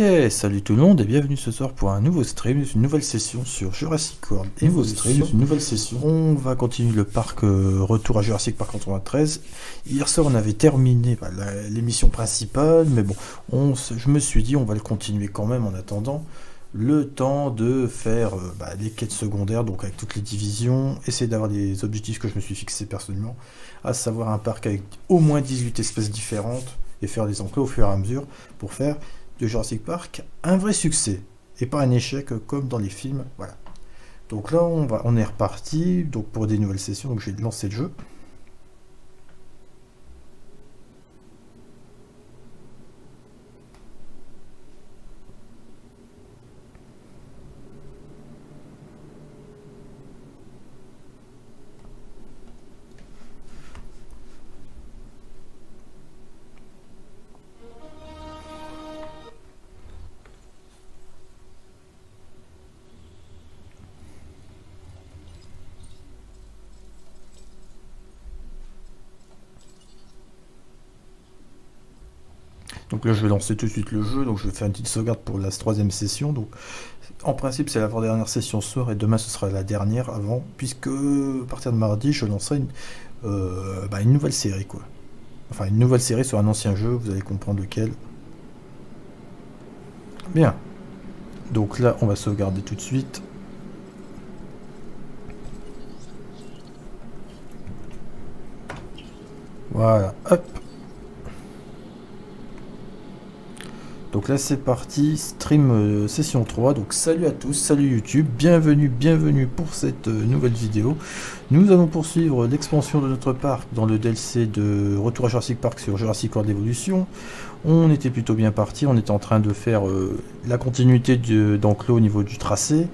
Ok, salut tout le monde et bienvenue ce soir pour un nouveau stream, une nouvelle session sur Jurassic World Evolution. On va continuer le parc Retour à Jurassic Park 93. Hier soir on avait terminé l'émission principale, mais bon, je me suis dit on va le continuer quand même en attendant. Le temps de faire des quêtes secondaires, donc avec toutes les divisions, essayer d'avoir des objectifs que je me suis fixé personnellement, à savoir un parc avec au moins 18 espèces différentes, et faire des enclos au fur et à mesure, pour faire de Jurassic Park un vrai succès, et pas un échec comme dans les films, voilà. Donc là, on est reparti donc pour des nouvelles sessions, donc j'ai lancé le jeu. Donc là je vais lancer tout de suite le jeu, donc je vais faire une petite sauvegarde pour la troisième session. Donc en principe c'est l'avant-dernière session ce soir et demain ce sera la dernière avant, puisque à partir de mardi je lancerai une nouvelle série quoi. Enfin une nouvelle série sur un ancien jeu, vous allez comprendre lequel. Bien. Donc là on va sauvegarder tout de suite. Voilà, hop. Donc là c'est parti, stream session 3, donc salut à tous, salut YouTube, bienvenue pour cette nouvelle vidéo. Nous allons poursuivre l'expansion de notre parc dans le DLC de Retour à Jurassic Park sur Jurassic World Evolution. On était plutôt bien parti, on était en train de faire la continuité d'enclos au niveau du tracé.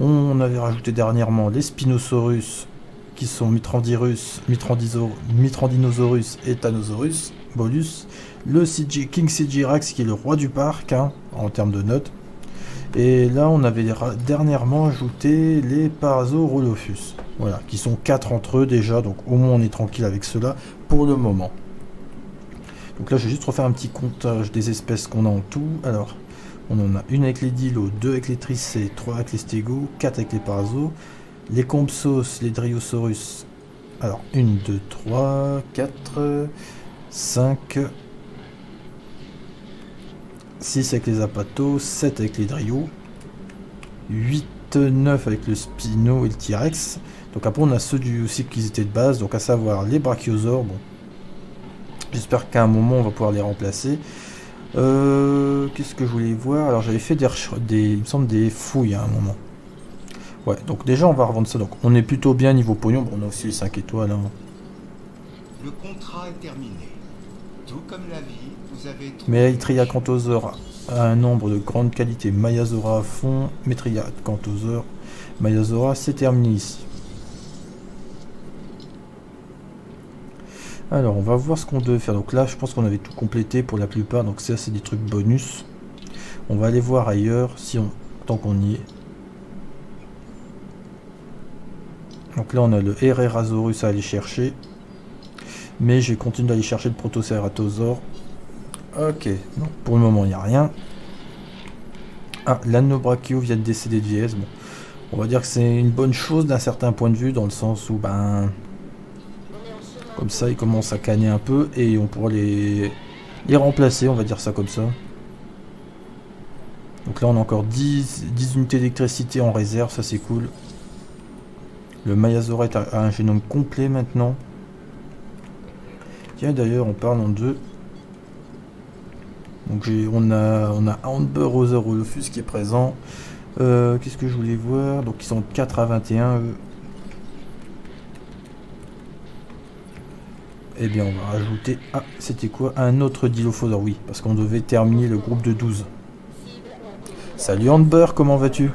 On avait rajouté dernièrement les Spinosaurus, qui sont Mitrandirus, Mithrandinosaurus et Ethanosaurus Bolus. Le King Cigirax qui est le roi du parc hein, en termes de notes. Et là on avait dernièrement ajouté les Parasaurolophus. Voilà, qui sont 4 entre eux déjà, donc au moins on est tranquille avec cela pour le moment. Donc là je vais juste refaire un petit comptage des espèces qu'on a en tout. Alors on en a une avec les Dilos, 2 avec les Trissés, 3 avec les Stegos, 4 avec les Parazos, les Compsos, les Dryosaurus. Alors 1, 2, 3, 4, 5... 6 avec les apatos, 7 avec les dryos, 8, 9 avec le spino et le T-Rex. Donc après on a ceux du cycle qui étaient de base, donc à savoir les brachiosaures. Bon, j'espère qu'à un moment on va pouvoir les remplacer. Qu'est-ce que je voulais voir? Alors j'avais fait des fouilles à un moment. Ouais, donc déjà on va revendre ça. Donc on est plutôt bien niveau pognon. Bon, on a aussi les 5 étoiles. Hein. Le contrat est terminé. Tout comme la vie. Mais Maiasaura a un nombre de grande qualité. Maiasaura à fond, Maiasaura, c'est terminé ici. Alors on va voir ce qu'on devait faire. Donc là je pense qu'on avait tout complété pour la plupart. Donc ça c'est des trucs bonus. On va aller voir ailleurs tant qu'on y est. Donc là on a le Herrerasaurus à aller chercher. Mais je continue d'aller chercher le Protoceratosaure. Ok, donc pour le moment il n'y a rien. Ah, l'un de nos brachios vient de décéder de vieillesse. Bon, on va dire que c'est une bonne chose d'un certain point de vue, dans le sens où, ben, comme ça, ils commencent à canner un peu et on pourra les remplacer, on va dire ça comme ça. Donc là, on a encore 10 unités d'électricité en réserve, ça c'est cool. Le Maiasaura a un génome complet maintenant. Tiens, d'ailleurs, on parle en deux. Donc on a Herrerasaurus qui est présent. Qu'est-ce que je voulais voir? Donc ils sont 4 à 21 eux. Eh bien on va rajouter... Ah, c'était quoi? Un autre Dilophosaure, oui. Parce qu'on devait terminer le groupe de 12. Salut Handbur, comment vas-tu?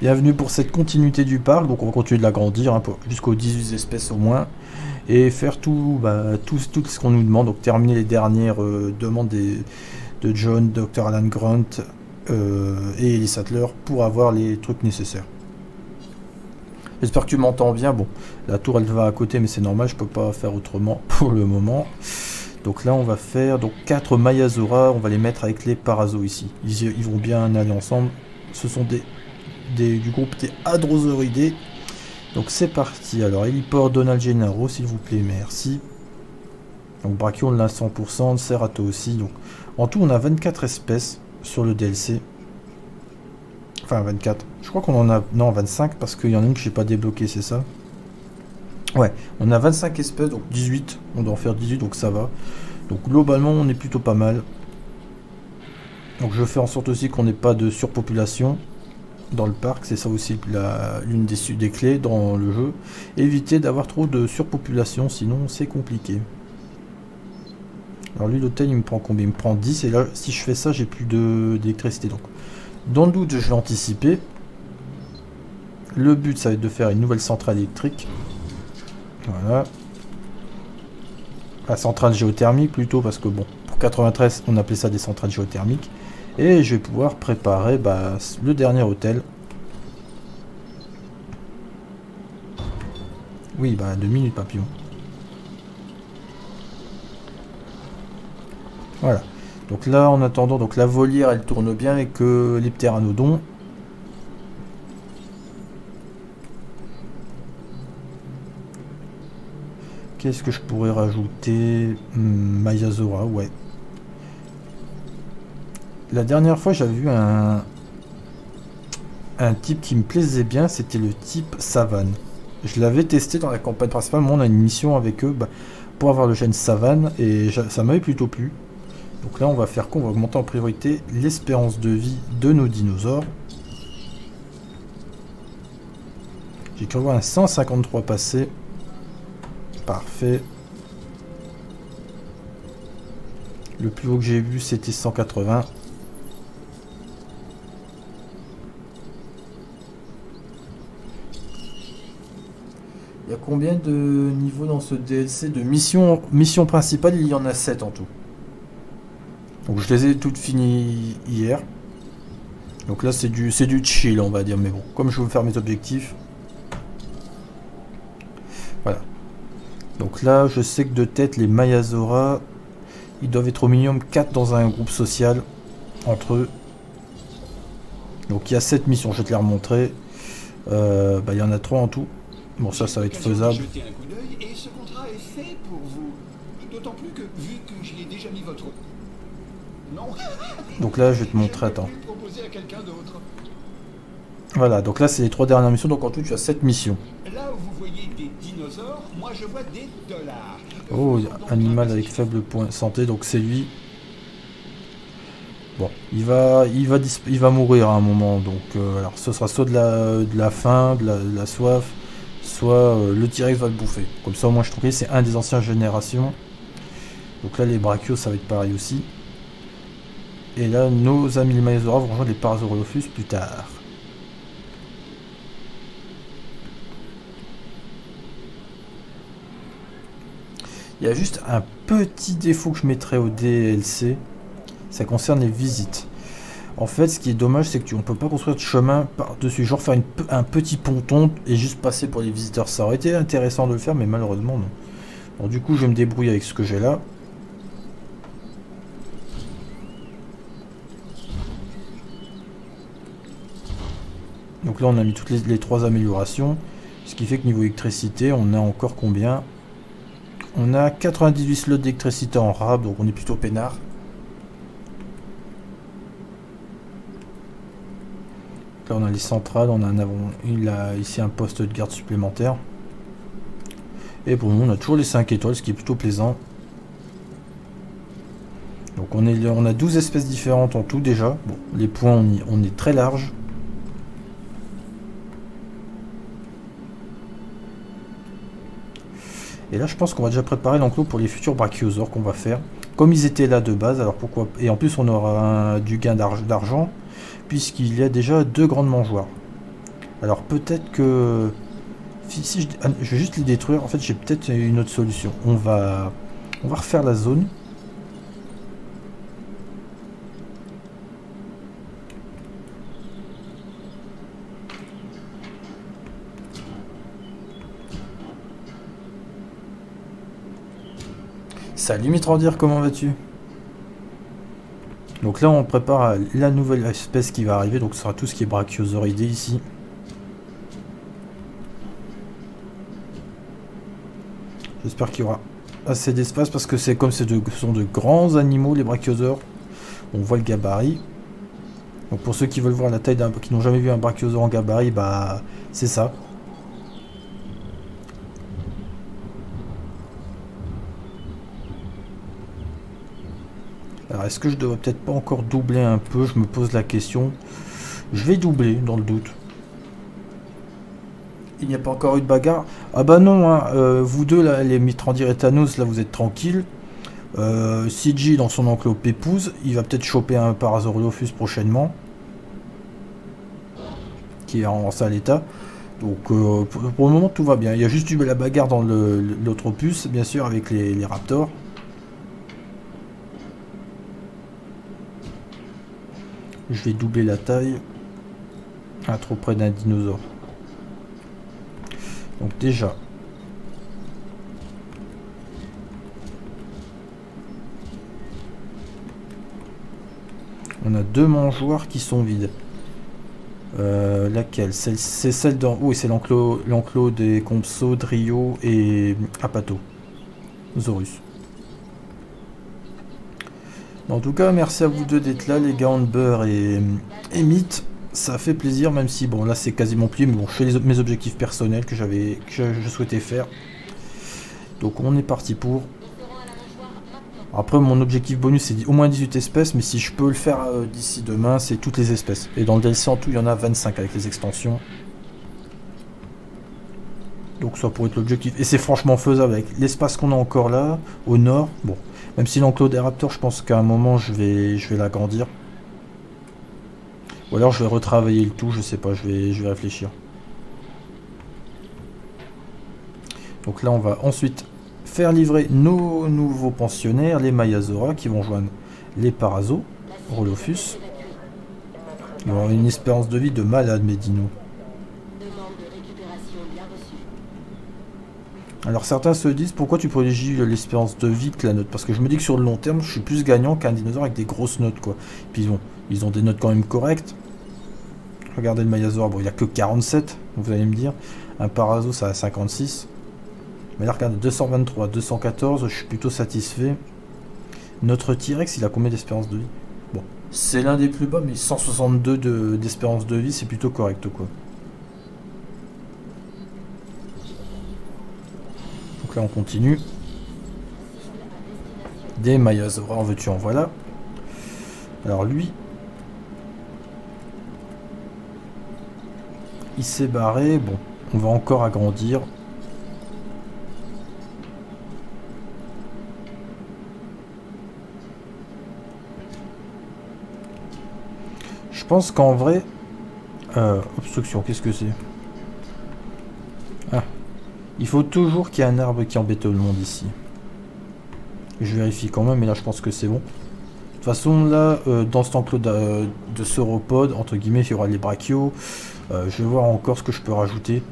Bienvenue pour cette continuité du parc. Donc on va continuer de l'agrandir hein, jusqu'aux 18 espèces au moins. Et faire tout ce qu'on nous demande, donc terminer les dernières demandes de John, Dr. Alan Grant et les Sattler pour avoir les trucs nécessaires. J'espère que tu m'entends bien. Bon, la tour elle va à côté, mais c'est normal, je peux pas faire autrement pour le moment. Donc là on va faire donc 4 Maiasaura, on va les mettre avec les Parazos ici. Ils vont bien aller ensemble. Ce sont du groupe des Hadrosauridés. Donc c'est parti. Alors héliport Donald Gennaro s'il vous plaît, merci. Donc Brachio on l'a 100%, Cerato aussi. Donc en tout on a 24 espèces sur le DLC. Enfin 24. Je crois qu'on en a... Non 25 parce qu'il y en a une que j'ai pas débloquée, c'est ça? Ouais, on a 25 espèces, donc 18, on doit en faire 18, donc ça va. Donc globalement, on est plutôt pas mal. Donc je fais en sorte aussi qu'on n'ait pas de surpopulation dans le parc, c'est ça aussi l'une des clés dans le jeu. Éviter d'avoir trop de surpopulation, sinon c'est compliqué. Alors lui, l'hôtel, il me prend combien? Il me prend 10, et là, si je fais ça, j'ai plus d'électricité. Donc dans le doute, je vais anticiper. Le but, ça va être de faire une nouvelle centrale électrique. Voilà. La centrale géothermique plutôt, parce que bon, pour 93 on appelait ça des centrales géothermiques. Et je vais pouvoir préparer bah, le dernier hôtel. Oui bah 2 minutes papillon. Voilà. Donc là en attendant, donc la volière elle tourne bien et que les pteranodons. Qu'est-ce que je pourrais rajouter? Maiasaura, ouais. La dernière fois, j'avais vu un type qui me plaisait bien, c'était le type Savane. Je l'avais testé dans la campagne principale, mais on a une mission avec eux bah, pour avoir le gène Savane, et ça m'avait plutôt plu. Donc là, on va faire quoi? On va augmenter en priorité l'espérance de vie de nos dinosaures. J'ai cru voir un 153 passé. Parfait. Le plus haut que j'ai vu, c'était 180. Il y a combien de niveaux dans ce DLC de mission principale? Il y en a 7 en tout. Donc je les ai toutes finies hier. Donc là, c'est du chill, on va dire. Mais bon, comme je veux faire mes objectifs. Voilà. Donc là, je sais que de tête, les Maiasaura, ils doivent être au minimum 4 dans un groupe social, entre eux. Donc il y a 7 missions, je vais te les remontrer. Bah, il y en a 3 en tout. Bon, ça va être faisable. Donc là, je vais te montrer, attends. Voilà, donc là, c'est les 3 dernières missions, donc en tout, tu as 7 missions. Là où vous voyez des dinosaures, moi je vois des dollars. Oh, animal avec faible point santé, donc c'est lui. Bon, il va mourir à un moment, donc alors ce sera soit de la faim, de la soif, soit le T-Rex va le bouffer. Comme ça, au moins, je trouve que c'est un des anciennes générations. Donc là, les Brachios, ça va être pareil aussi. Et là, nos amis les Maiasaura vont rejoindre les Parasaurolophus plus tard. Il y a juste un petit défaut que je mettrais au DLC, ça concerne les visites. En fait, ce qui est dommage, c'est qu'on ne peut pas construire de chemin par-dessus, genre faire un petit ponton et juste passer pour les visiteurs. Ça aurait été intéressant de le faire, mais malheureusement, non. Bon, du coup, je vais me débrouiller avec ce que j'ai là. Donc là, on a mis toutes les 3 améliorations, ce qui fait que niveau électricité, on a encore combien ? On a 98 slots d'électricité en rab, donc on est plutôt peinard. Là on a les centrales, on a il a ici un poste de garde supplémentaire. Et pour nous on a toujours les 5 étoiles, ce qui est plutôt plaisant. Donc on a 12 espèces différentes en tout déjà. Bon, les points on est très large. Et là, je pense qu'on va déjà préparer l'enclos pour les futurs brachiosaures qu'on va faire. Comme ils étaient là de base, alors pourquoi... Et en plus, on aura du gain d'argent, puisqu'il y a déjà 2 grandes mangeoires. Alors peut-être que... Si je vais juste les détruire, en fait, j'ai peut-être une autre solution. On va refaire la zone. Salut Mitrandir, comment vas-tu? Donc là on prépare la nouvelle espèce qui va arriver, donc ce sera tout ce qui est brachiosauridé ici. J'espère qu'il y aura assez d'espace parce que c'est comme ce sont de grands animaux les brachiosaures. On voit le gabarit. Donc pour ceux qui veulent voir la taille d'un, qui n'ont jamais vu un brachiosaure en gabarit, bah c'est ça. Alors est-ce que je devrais peut-être pas encore doubler un peu? Je me pose la question. Je vais doubler dans le doute. Il n'y a pas encore eu de bagarre. Ah bah non, hein, vous deux, là, les Mitrandir et Thanos, là vous êtes tranquilles. CG dans son enclos pépouze. Il va peut-être choper un Parasaurolophus prochainement. Qui est en sale état. Donc pour le moment tout va bien. Il y a juste eu la bagarre dans l'autre opus, bien sûr, avec les Raptors. Je vais doubler la taille. Ah, trop près d'un dinosaure. Donc déjà. On a deux mangeoires qui sont vides. Laquelle? C'est celle d'en haut et c'est l'enclos des Compsos, Drio et Apatosaurus. En tout cas, merci à vous deux d'être là, les gars, Handbeur et Mythe. Ça fait plaisir, même si, bon, là, c'est quasiment plié, mais bon, je fais mes objectifs personnels que je souhaitais faire. Donc, on est parti pour. Après, mon objectif bonus, c'est au moins 18 espèces, mais si je peux le faire d'ici demain, c'est toutes les espèces. Et dans le DLC, en tout, il y en a 25 avec les extensions. Donc, ça pourrait être l'objectif. Et c'est franchement faisable avec l'espace qu'on a encore là, au nord. Bon, même si l'enclos des Raptors, je pense qu'à un moment, je vais l'agrandir. Ou alors je vais retravailler le tout, je sais pas, je vais réfléchir. Donc là on va ensuite faire livrer nos nouveaux pensionnaires, les Maiasaura qui vont joindre les Parasaurolophus. Ils vont avoir une espérance de vie de malade, mes dinos. Alors certains se disent pourquoi tu privilégies l'espérance de vie que la note, parce que je me dis que sur le long terme je suis plus gagnant qu'un dinosaure avec des grosses notes quoi. Puis ils ont des notes quand même correctes. Regardez le Maiasaur, bon il a que 47, vous allez me dire. Un Parazos ça a 56. Mais là regardez 223, 214, je suis plutôt satisfait. Notre T-Rex il a combien d'espérance de vie? Bon, c'est l'un des plus bas mais 162 d'espérance de vie c'est plutôt correct quoi. Là on continue des Maiasaura, en veux-tu en voilà. Alors lui il s'est barré, bon on va encore agrandir. Je pense qu'en vrai obstruction, qu'est-ce que c'est? Ah, il faut toujours qu'il y ait un arbre qui embête le monde ici. Je vérifie quand même, mais là je pense que c'est bon. De toute façon, là, dans cet enclos de sauropodes, entre guillemets, il y aura les brachios. Je vais voir encore ce que je peux rajouter.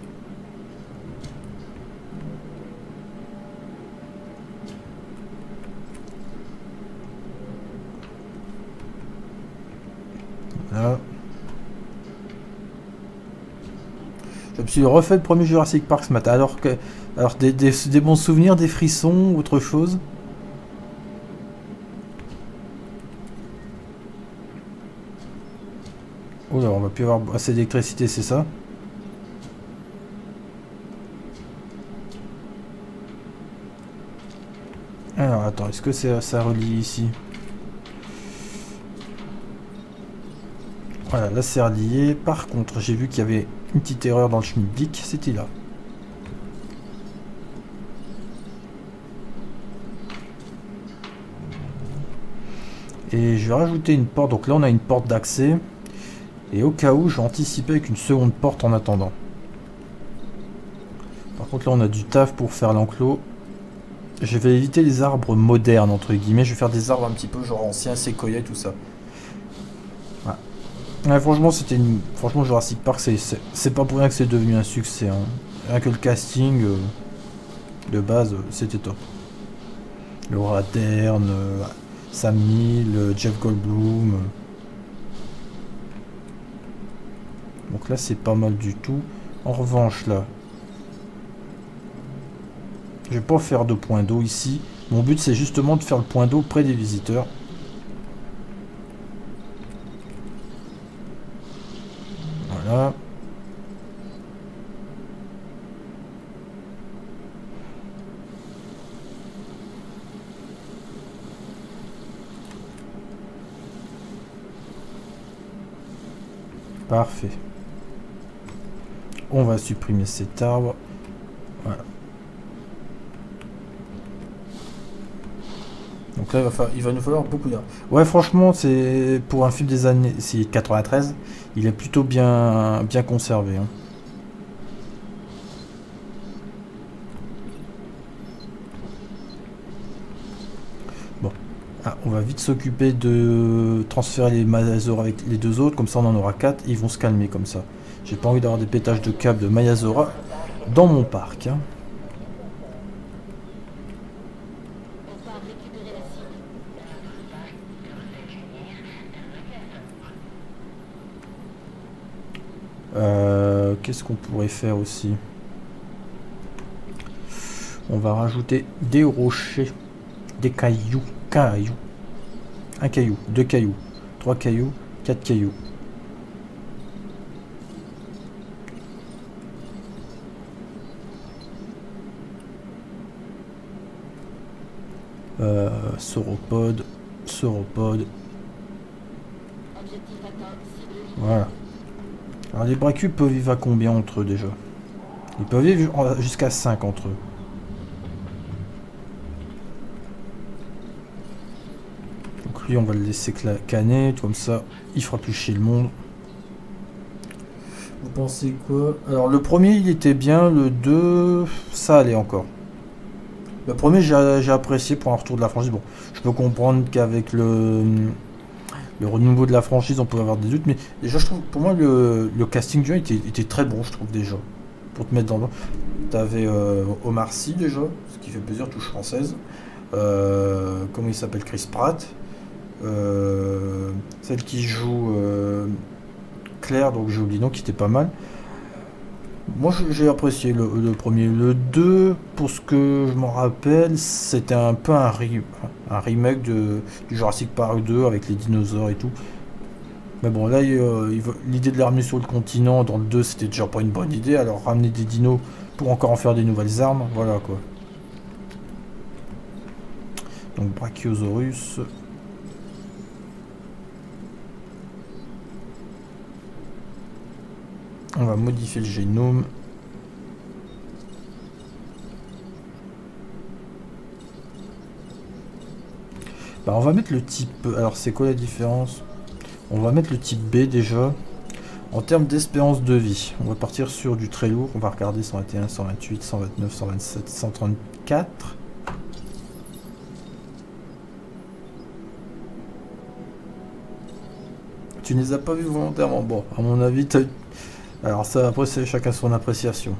Voilà. Je me suis refait le premier Jurassic Park ce matin, alors des bons souvenirs, des frissons, autre chose. Oh là, on va plus avoir assez d'électricité, c'est ça? Alors attends, est-ce que ça relie ici? Voilà, là c'est relié. Par contre, j'ai vu qu'il y avait une petite erreur dans le schmilblick, c'était là. Et je vais rajouter une porte, donc là on a une porte d'accès. Et au cas où, je vais anticiper avec une seconde porte en attendant. Par contre là on a du taf pour faire l'enclos. Je vais éviter les arbres modernes, entre guillemets. Je vais faire des arbres un petit peu genre anciens, séquoias, tout ça. Ouais, franchement, franchement, Jurassic Park, c'est pas pour rien que c'est devenu un succès. Hein. Rien que le casting de base, c'était top. Laura Dern, Sam Neill, Jeff Goldblum. Donc là c'est pas mal du tout. En revanche là, je vais pas faire de point d'eau ici. Mon but c'est justement de faire le point d'eau près des visiteurs. Voilà. Parfait. On va supprimer cet arbre. Voilà. Donc là, il va nous falloir beaucoup d'arbres. Ouais, franchement, c'est pour un film des années 93, il est plutôt bien conservé. Hein. Bon. Ah, on va vite s'occuper de transférer les Maiasaura avec les deux autres. Comme ça, on en aura 4. Ils vont se calmer comme ça. J'ai pas envie d'avoir des pétages de câbles de Maiasaura dans mon parc. Hein. Qu'est-ce qu'on pourrait faire aussi? On va rajouter des rochers, des cailloux, un caillou, deux cailloux, trois cailloux, quatre cailloux. Sauropode, sauropode. Voilà. Alors les brachus peuvent vivre à combien entre eux déjà? Ils peuvent vivre jusqu'à 5 entre eux. Donc lui on va le laisser caner, comme ça il fera plus chier le monde. Vous pensez quoi? Alors le premier il était bien, le 2 ça allait encore. Le premier j'ai apprécié pour un retour de la franchise. Bon, je peux comprendre qu'avec le renouveau de la franchise, on peut avoir des doutes, mais déjà, je trouve, pour moi, le casting du jeu était très bon, je trouve, déjà. Pour te mettre dans le... T'avais Omar Sy, déjà, ce qui fait plaisir, touche française. Comment il s'appelle? Chris Pratt. Celle qui joue Claire, donc j'ai oublié le nom, qui était pas mal. Moi, j'ai apprécié le premier. Le 2, pour ce que je m'en rappelle, c'était un peu un remake du Jurassic Park 2 avec les dinosaures et tout. Mais bon, là, l'idée de l'armée sur le continent dans le 2, c'était déjà pas une bonne idée. Alors, ramener des dinos pour encore en faire des nouvelles armes, voilà quoi. Donc, Brachiosaurus. On va modifier le génome. Bah on va mettre le type... Alors c'est quoi la différence? On va mettre le type B déjà. En termes d'espérance de vie, on va partir sur du très lourd. On va regarder 121, 128, 129, 127, 134. Tu ne les as pas vus volontairement. Bon, à mon avis, t'as... Alors ça, après, c'est chacun son appréciation.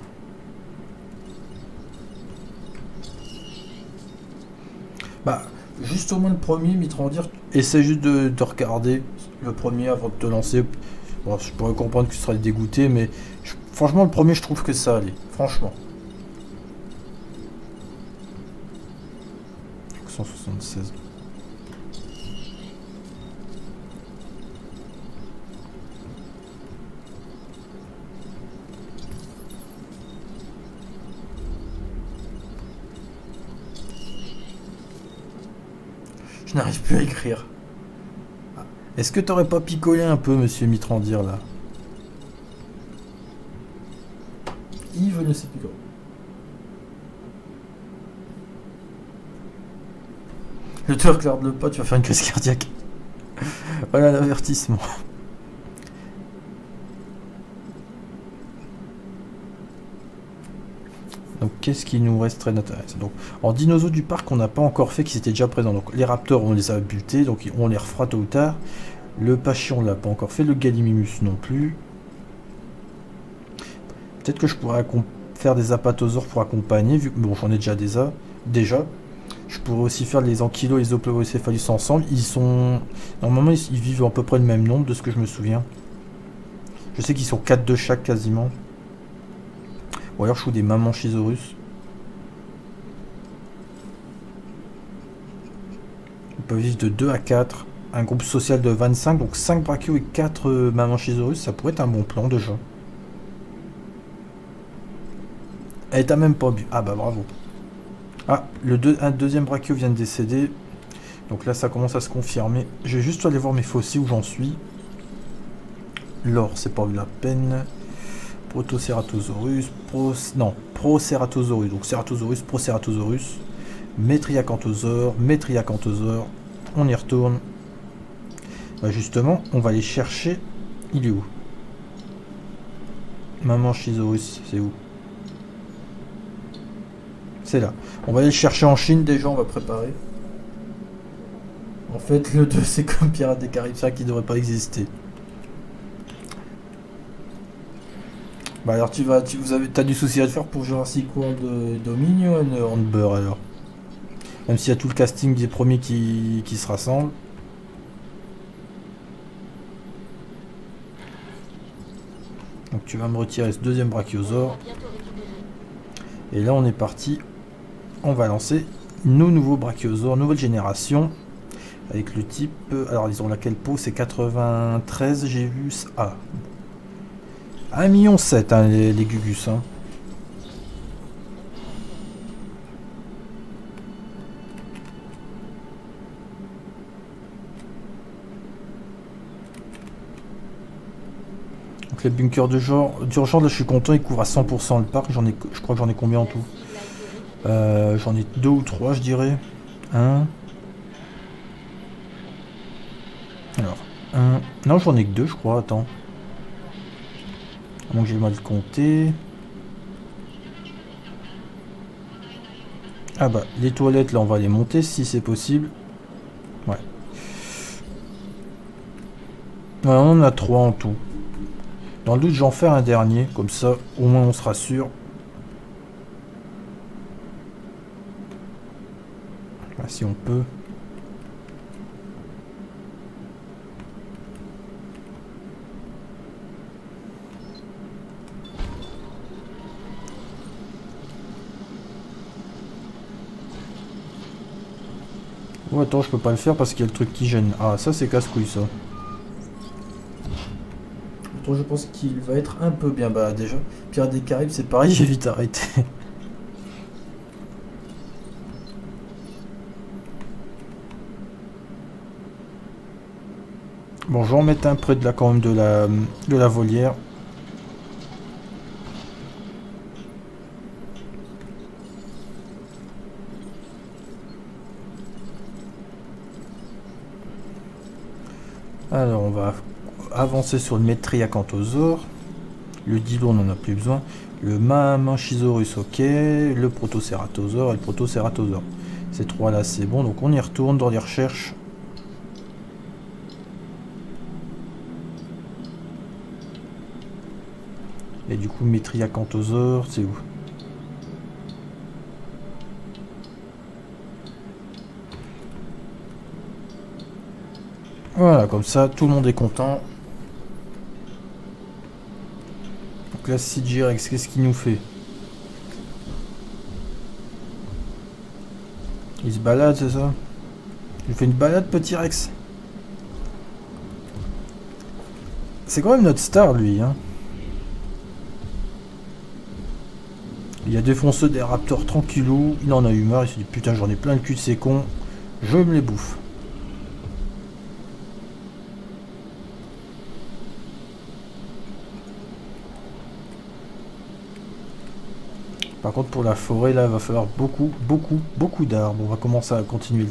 Bah, juste au moins le premier, Mitrandir, essaie juste de regarder le premier avant de te lancer. Bon, je pourrais comprendre que tu serais dégoûté, mais franchement, le premier, je trouve que ça allait. Franchement. 176. Je n'arrive plus à écrire. Est-ce que t'aurais pas picolé un peu, monsieur Mitrandir, là? Yves ne sait plus quoi. Ne te regarde le pas, tu vas faire une crise cardiaque. Voilà l'avertissement. Donc qu'est-ce qui nous resterait d'intéressant? Donc en dinosaures du parc on n'a pas encore fait qui étaient déjà présents. Donc les raptors on les a butés, donc on les refera tôt ou tard. Le pachyon on l'a pas encore fait, le gallimimus non plus. Peut-être que je pourrais faire des apatosaures pour accompagner, vu que bon j'en ai déjà. Je pourrais aussi faire les ankylos et les Oplobocephalus ensemble. Ils sont... Normalement, ils vivent à peu près le même nombre de ce que je me souviens. Je sais qu'ils sont 4 de chaque quasiment. Ou alors je joue des Mamenchisaurus. Ils peuvent vivre de 2 à 4. Un groupe social de 25, donc 5 brachios et 4 Mamenchisaurus. Ça pourrait être un bon plan de jeu. Elle t'a même pas bu. Ah bah bravo. Ah, un deuxième brachio vient de décéder. Donc là, ça commence à se confirmer. Je vais juste aller voir mes fossiles où j'en suis. L'or, c'est pas eu la peine. Protoceratosaurus, Proceratosaurus. Donc Ceratosaurus, Proceratosaurus. Métriacanthosaure, Métriacanthosaure. On y retourne. Bah justement, on va aller chercher. Il est où? Mamenchisaurus, c'est où? C'est là. On va aller le chercher en Chine déjà, on va préparer. En fait, le 2, c'est comme Pirates des Caraïbes, ça qui devrait pas exister. Bah alors t'as du souci à te faire pour Jurassic World Dominion en beurre alors. Même s'il y a tout le casting des premiers qui se rassemblent. Donc tu vas me retirer ce deuxième brachiosaure. Et là on est parti. On va lancer nos nouveaux brachiosaures, nouvelle génération. Avec le type... Alors ils ont laquelle peau? C'est 93, j'ai vu ça. Ah. 1,7 million hein, les gugus. Hein. Donc les bunkers de genre d'urgence, là je suis content, ils couvrent à 100% le parc. Je crois que j'en ai combien en tout? J'en ai 2 ou 3 je dirais. 1. Alors, 1. Non j'en ai que 2 je crois, attends. Donc j'ai mal compté. Ah bah les toilettes là on va les monter si c'est possible. Ouais. Ouais on en a 3 en tout. Dans le doute j'en fais un dernier. Comme ça au moins on sera sûr. Là, si on peut. Oh, attends, je peux pas le faire parce qu'il y a le truc qui gêne. Ah, ça c'est casse-couille ça. Attends, je pense qu'il va être un peu bien. Bah, déjà, Pirates des Caraïbes, c'est pareil, j'ai vite arrêté. Bon, je vais en mettre un près de la, quand même, de la volière. Alors on va avancer sur le Métriacanthosaure. Le Dilo on n'en a plus besoin. Le Mamenchisaurus ok. Le Protoceratosaure et le Protoceratosaure. Ces trois là c'est bon. Donc on y retourne dans les recherches. Et du coup Métriacanthosaure c'est où? Voilà, comme ça, tout le monde est content. Donc là, Cigirax, qu'est-ce qu'il nous fait? Il se balade, c'est ça? Il fait une balade, petit Rex. C'est quand même notre star, lui. Hein. Il a défoncé des raptors tranquillou. Il en a eu marre. Il s'est dit, putain, j'en ai plein le cul de ces cons. Je me les bouffe. Par contre pour la forêt là il va falloir beaucoup d'arbres. On va commencer à continuer.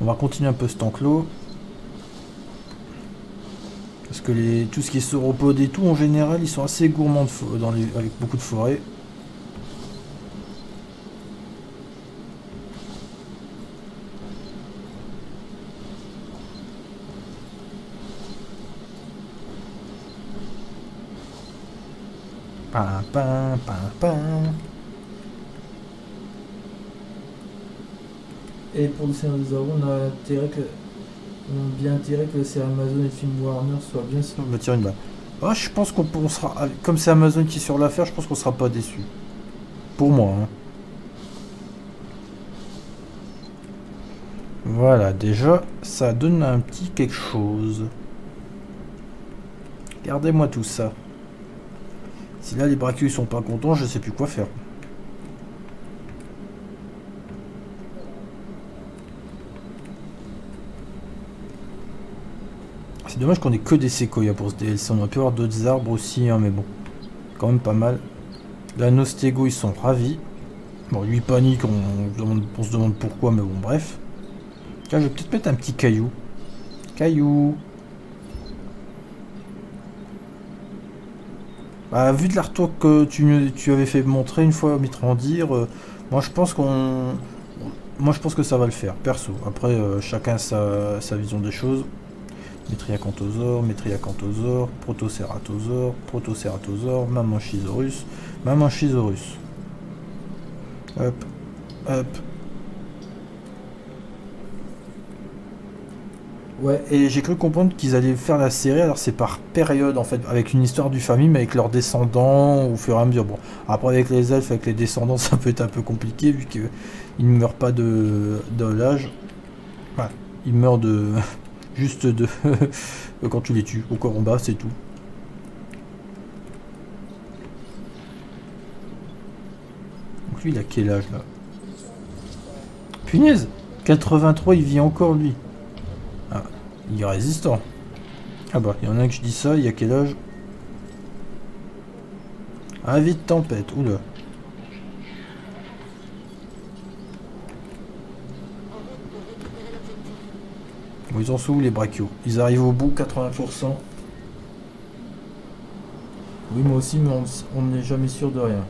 On va continuer un peu cet enclos. Parce que tout ce qui est sauropodes et tout en général ils sont assez gourmands avec beaucoup de forêt. Pin, pin, pin, pin. et pour le scénario des arbres, on a bien intérêt que c'est Amazon et le film Warner soient bien sûr. On va tirer une balle. Ah, je pense qu'on sera, comme c'est Amazon qui est sur l'affaire, je pense qu'on sera pas déçu. Pour moi. Hein. Voilà, déjà, ça donne un petit quelque chose. Regardez-moi tout ça. Si là les brachios sont pas contents, je sais plus quoi faire. C'est dommage qu'on ait que des séquoias pour ce DLC. On aurait pu avoir d'autres arbres aussi, hein, mais bon. Quand même pas mal. Là, nos stegos, ils sont ravis. Bon, lui, il panique. On se demande pourquoi, mais bon, bref. Tiens, je vais peut-être mettre un petit caillou. Caillou. Bah, vu de l'artwork que tu avais fait montrer une fois au Mitrandir, moi, je pense qu'on... Moi, je pense que ça va le faire, perso. Après, chacun sa vision des choses. Mitriacanthosaure, Protoceratosaure, Mamenchisaurus. Hop, hop. Ouais, et j'ai cru comprendre qu'ils allaient faire la série, alors c'est par période en fait, avec une histoire du famille, mais avec leurs descendants au fur et à mesure. Bon, après avec les elfes, avec les descendants, ça peut être un peu compliqué, vu qu'ils ne meurent pas de l'âge. Voilà, ils meurent de... juste de quand tu les tues au corps en bas, c'est tout. Donc lui, il a quel âge là? Punaise, 83, il vit encore lui. Ah, il est résistant. Ah bah, il y en a un que je dis ça, il y a quel âge? Ah, vite tempête, oula. Ils en sont où les brachios? Ils arrivent au bout, 80%. Oui, moi aussi, mais on n'est jamais sûr de rien.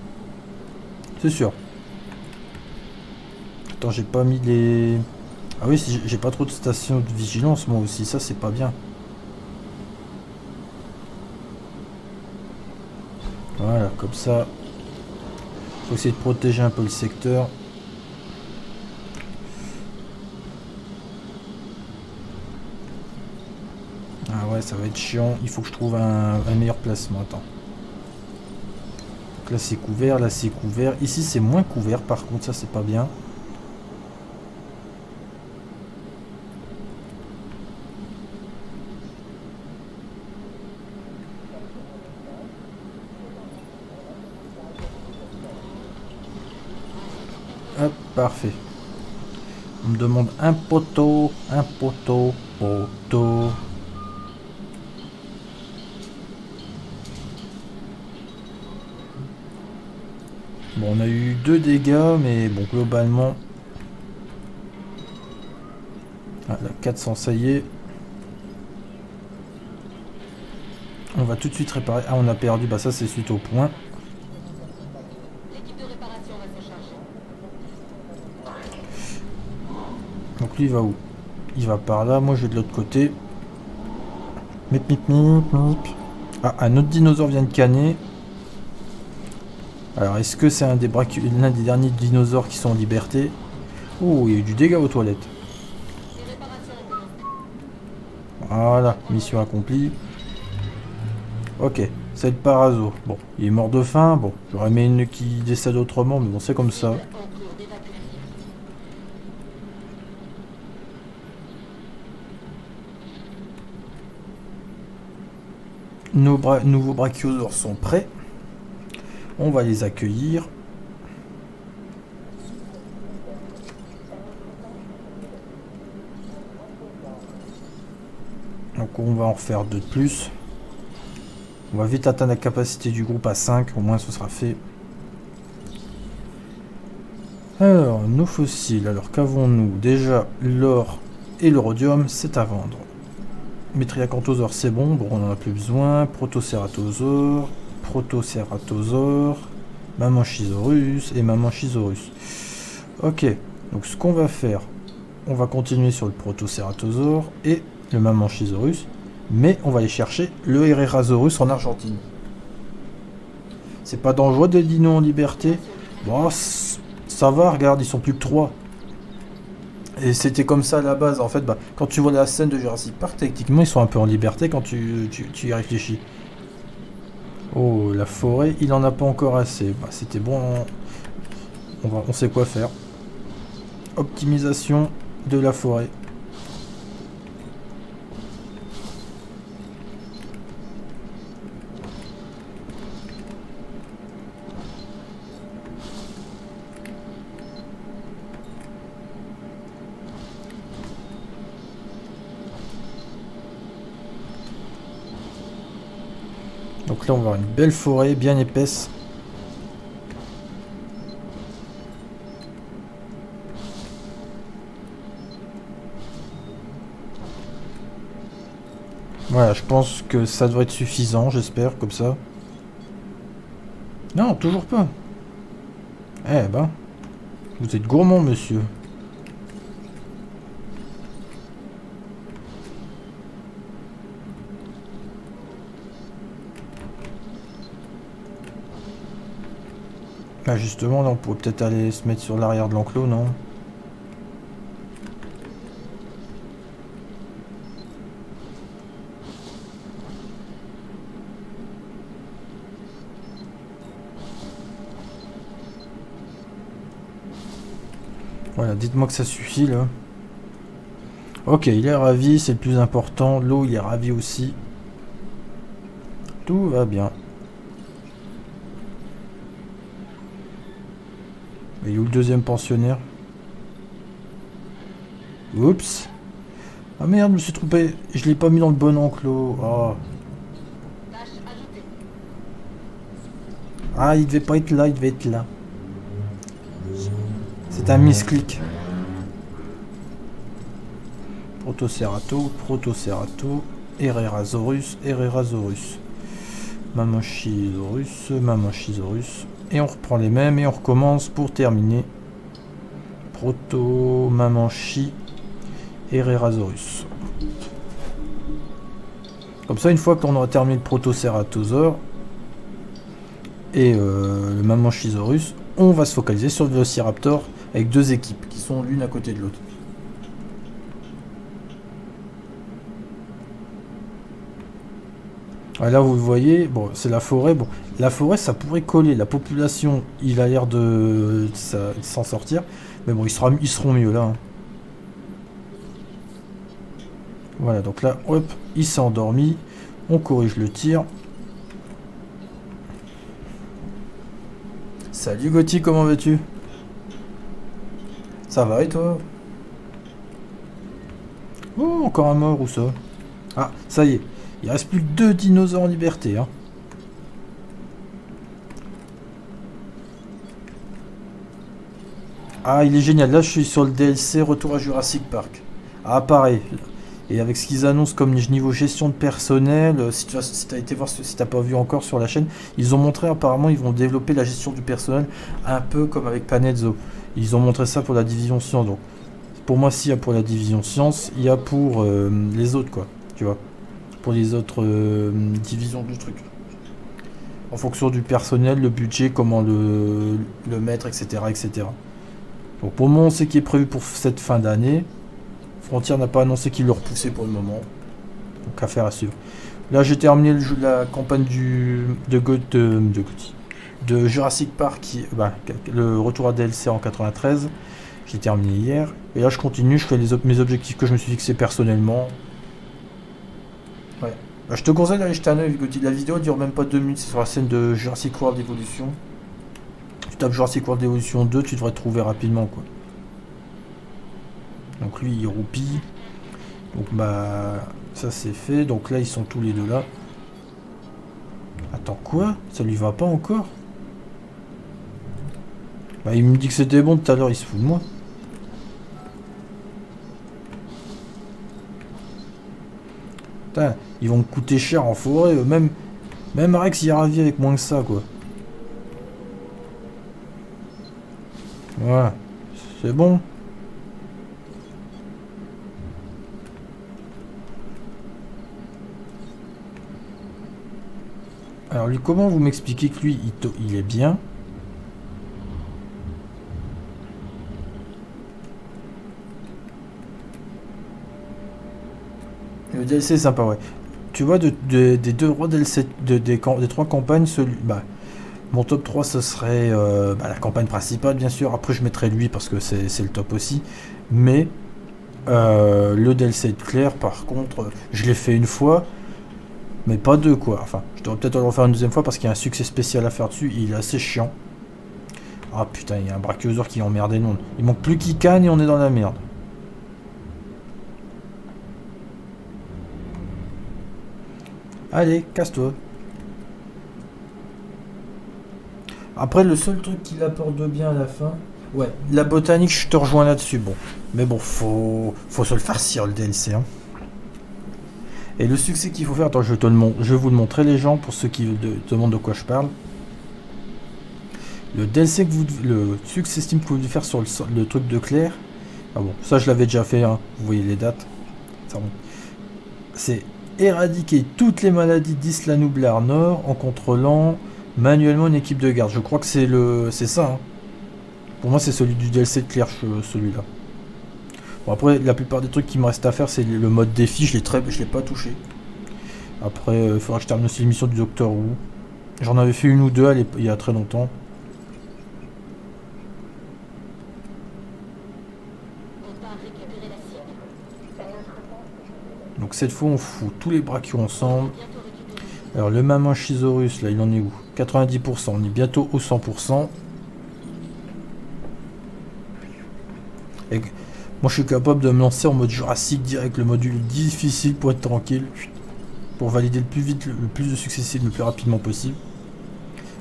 C'est sûr. Attends, j'ai pas mis les... Ah oui, j'ai pas trop de stations de vigilance, moi aussi. Ça, c'est pas bien. Voilà, comme ça. Faut essayer de protéger un peu le secteur. Ça va être chiant, il faut que je trouve un meilleur placement. Attends. Donc là c'est couvert, ici c'est moins couvert par contre, ça c'est pas bien. Hop, parfait. On me demande un poteau. Bon, on a eu 2 dégâts, mais bon, globalement... Ah, là, 400, ça y est. On va tout de suite réparer. Ah, on a perdu, bah ça, c'est suite au point. Donc lui, il va où? Il va par là, moi, je vais de l'autre côté. Mip, mip, mip, mip. Ah, un autre dinosaure vient de canner. Alors, est-ce que c'est l'un des derniers dinosaures qui sont en liberté? Oh, il y a eu du dégât aux toilettes. Voilà, mission accomplie. Ok, c'est le Parazos. Bon, il est mort de faim. Bon, j'aurais aimé une qui décède autrement, mais bon, c'est comme ça. Nos nouveaux brachiosaures sont prêts. On va les accueillir. Donc on va en refaire 2 de plus. On va vite atteindre la capacité du groupe à 5. Au moins ce sera fait. Alors, nos fossiles. Alors qu'avons-nous? Déjà, l'or et le rhodium, c'est à vendre. Mitriacanthosaure, c'est bon. Bon, on n'en a plus besoin. Protoceratosaure. Protoceratosaure, Mamenchisaurus et Mamenchisaurus. Ok, donc ce qu'on va faire, on va continuer sur le Protoceratosaure et le Mamenchisaurus, mais on va aller chercher le Herrerasaurus en Argentine. C'est pas dangereux des dinos en liberté? Bon, ça va, regarde, ils sont plus que 3. Et c'était comme ça à la base. En fait, bah, quand tu vois la scène de Jurassic Park, techniquement, ils sont un peu en liberté quand tu y réfléchis. Oh, la forêt, il en a pas encore assez. Bah, c'était bon. On sait quoi faire. Optimisation de la forêt. Donc là on va avoir une belle forêt bien épaisse. Voilà, je pense que ça devrait être suffisant, j'espère, comme ça. Non, toujours pas. Eh ben, vous êtes gourmand, monsieur. Ah justement, là, on pourrait peut-être aller se mettre sur l'arrière de l'enclos, non? Voilà, dites-moi que ça suffit, là. Ok, il est ravi, c'est le plus important. L'eau, il est ravi aussi. Tout va bien. Il est où le deuxième pensionnaire? Oups. Ah merde, je me suis trompé. Je l'ai pas mis dans le bon enclos. Oh. Ah, il devait pas être là, il devait être là. C'est un misclic. Protoceratosaure, Herrerasaurus, Mamenchisaurus. Et on reprend les mêmes et on recommence pour terminer. Proto, Mamenchi, Herrerasaurus. Comme ça, une fois qu'on aura terminé le Protoceratosaure et le Mamenchisaurus, on va se focaliser sur le Velociraptor avec deux équipes qui sont l'une à côté de l'autre. Là vous le voyez, bon c'est la forêt, bon la forêt ça pourrait coller, la population il a l'air de s'en sortir, mais bon ils seront mieux là. Hein. Voilà donc là hop il s'est endormi, on corrige le tir. Salut Gauthier, comment vas-tu? Ça va et toi? Oh encore un mort ou ça? Ah ça y est. Il reste plus que 2 dinosaures en liberté. Hein. Ah, il est génial. Là, je suis sur le DLC Retour à Jurassic Park. Ah, pareil. Et avec ce qu'ils annoncent comme niveau gestion de personnel, si tu as été voir, si tu n'as pas vu encore sur la chaîne, ils ont montré apparemment, ils vont développer la gestion du personnel un peu comme avec Planet Zoo. Ils ont montré ça pour la division science. Donc, pour moi, s'il y a pour la division science, il y a pour les autres, quoi. Tu vois ? Pour les autres divisions du truc en fonction du personnel, le budget, comment le mettre, etc. Donc pour le moment on sait qu'il est prévu pour cette fin d'année. Frontier n'a pas annoncé qu'il le repoussait pour le moment, donc affaire à suivre. Là j'ai terminé le jeu, la campagne de Jurassic Park, le retour à DLC en 93, j'ai terminé hier et là je continue, je fais mes objectifs que je me suis fixé personnellement. Ouais. Bah, je te conseille d'aller jeter un œil, la vidéo dure même pas 2 minutes, c'est sur la scène de Jurassic World Evolution. Tu tapes Jurassic World Evolution 2, tu devrais te trouver rapidement quoi. Donc lui il roupille. Donc bah ça c'est fait, donc là ils sont tous les deux là. Attends quoi? Ça lui va pas encore? Bah il me dit que c'était bon tout à l'heure, il se fout de moi. Putain, ils vont me coûter cher en forêt, même Rex il est ravi avec moins que ça quoi. Voilà, c'est bon. Alors lui comment vous m'expliquez que lui il est bien? Le DLC est sympa, ouais. Tu vois, des deux rois DLC, des trois campagnes, celui... Bah, mon top 3, ce serait la campagne principale, bien sûr. Après, je mettrais lui parce que c'est le top aussi. Mais le DLC de Claire, par contre, je l'ai fait une fois, mais pas deux, quoi. Enfin, je devrais peut-être le refaire une deuxième fois parce qu'il y a un succès spécial à faire dessus. Il est assez chiant. Ah putain, il y a un brachiosaure qui emmerde les noms. Il manque plus qu'il canne et on est dans la merde. Allez, casse-toi. Après, le seul truc qu'il apporte de bien à la fin... Ouais, la botanique, je te rejoins là-dessus, bon. Mais bon, faut se le farcir, le DLC. Hein. Et le succès qu'il faut faire... Attends, je vais vous le montrer, les gens, pour ceux qui demandent de quoi je parle. Le DLC que vous... Le succès Steam que vous devez faire sur le truc de Claire... Ah bon, ça, je l'avais déjà fait, hein. Vous voyez les dates. C'est... éradiquer toutes les maladies d'Isla Nublar Nord en contrôlant manuellement une équipe de garde. Je crois que c'est ça. Hein. Pour moi, c'est celui du DLC de Claire, celui-là. Bon, après, la plupart des trucs qui me restent à faire, c'est le mode défi. Je l'ai pas touché. Après, il faudra que je termine aussi l'émission du Docteur Who. J'en avais fait une ou deux il y a très longtemps. Donc cette fois, on fout tous les brachios ensemble. Alors le Mamenchisaurus, là, il en est où? 90%, on est bientôt au 100%. Et moi, je suis capable de me lancer en mode Jurassic direct, le module difficile pour être tranquille, pour valider le plus vite, le plus de succès, le plus rapidement possible.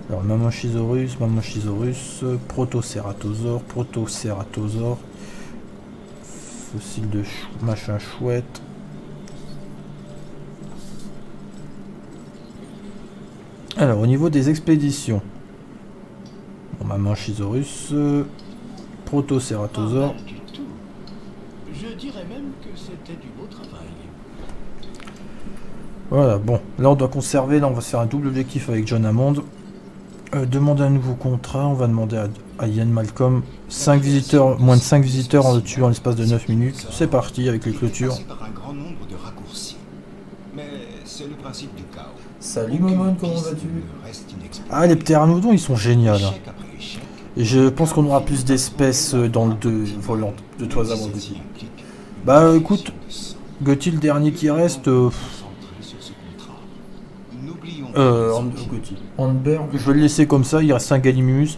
Alors Mamenchisaurus, Mamenchisaurus, Protoceratosaure, Protoceratosaure, fossile de machin chouette. Alors, au niveau des expéditions, bon, Mamenchisaurus, Protoceratosaure. Pas mal du tout. Je dirais même que c'était du beau travail. Voilà, bon, là on doit conserver, là on va se faire un double objectif avec John Hammond. Demander un nouveau contrat, on va demander à Ian Malcolm moins de 5 visiteurs en le tuant en l'espace de 9 minutes. C'est parti avec les clôtures. C'est le principe du chaos. Salut Maman, comment vas-tu? Ah, les ptéranodons, ils sont géniaux. Et je pense qu'on aura plus d'espèces dans le 2 volant de toi avant Gauthier. Bah écoute, Gauthier, le dernier qui reste. Je vais le laisser comme ça, il reste un Gallimimus.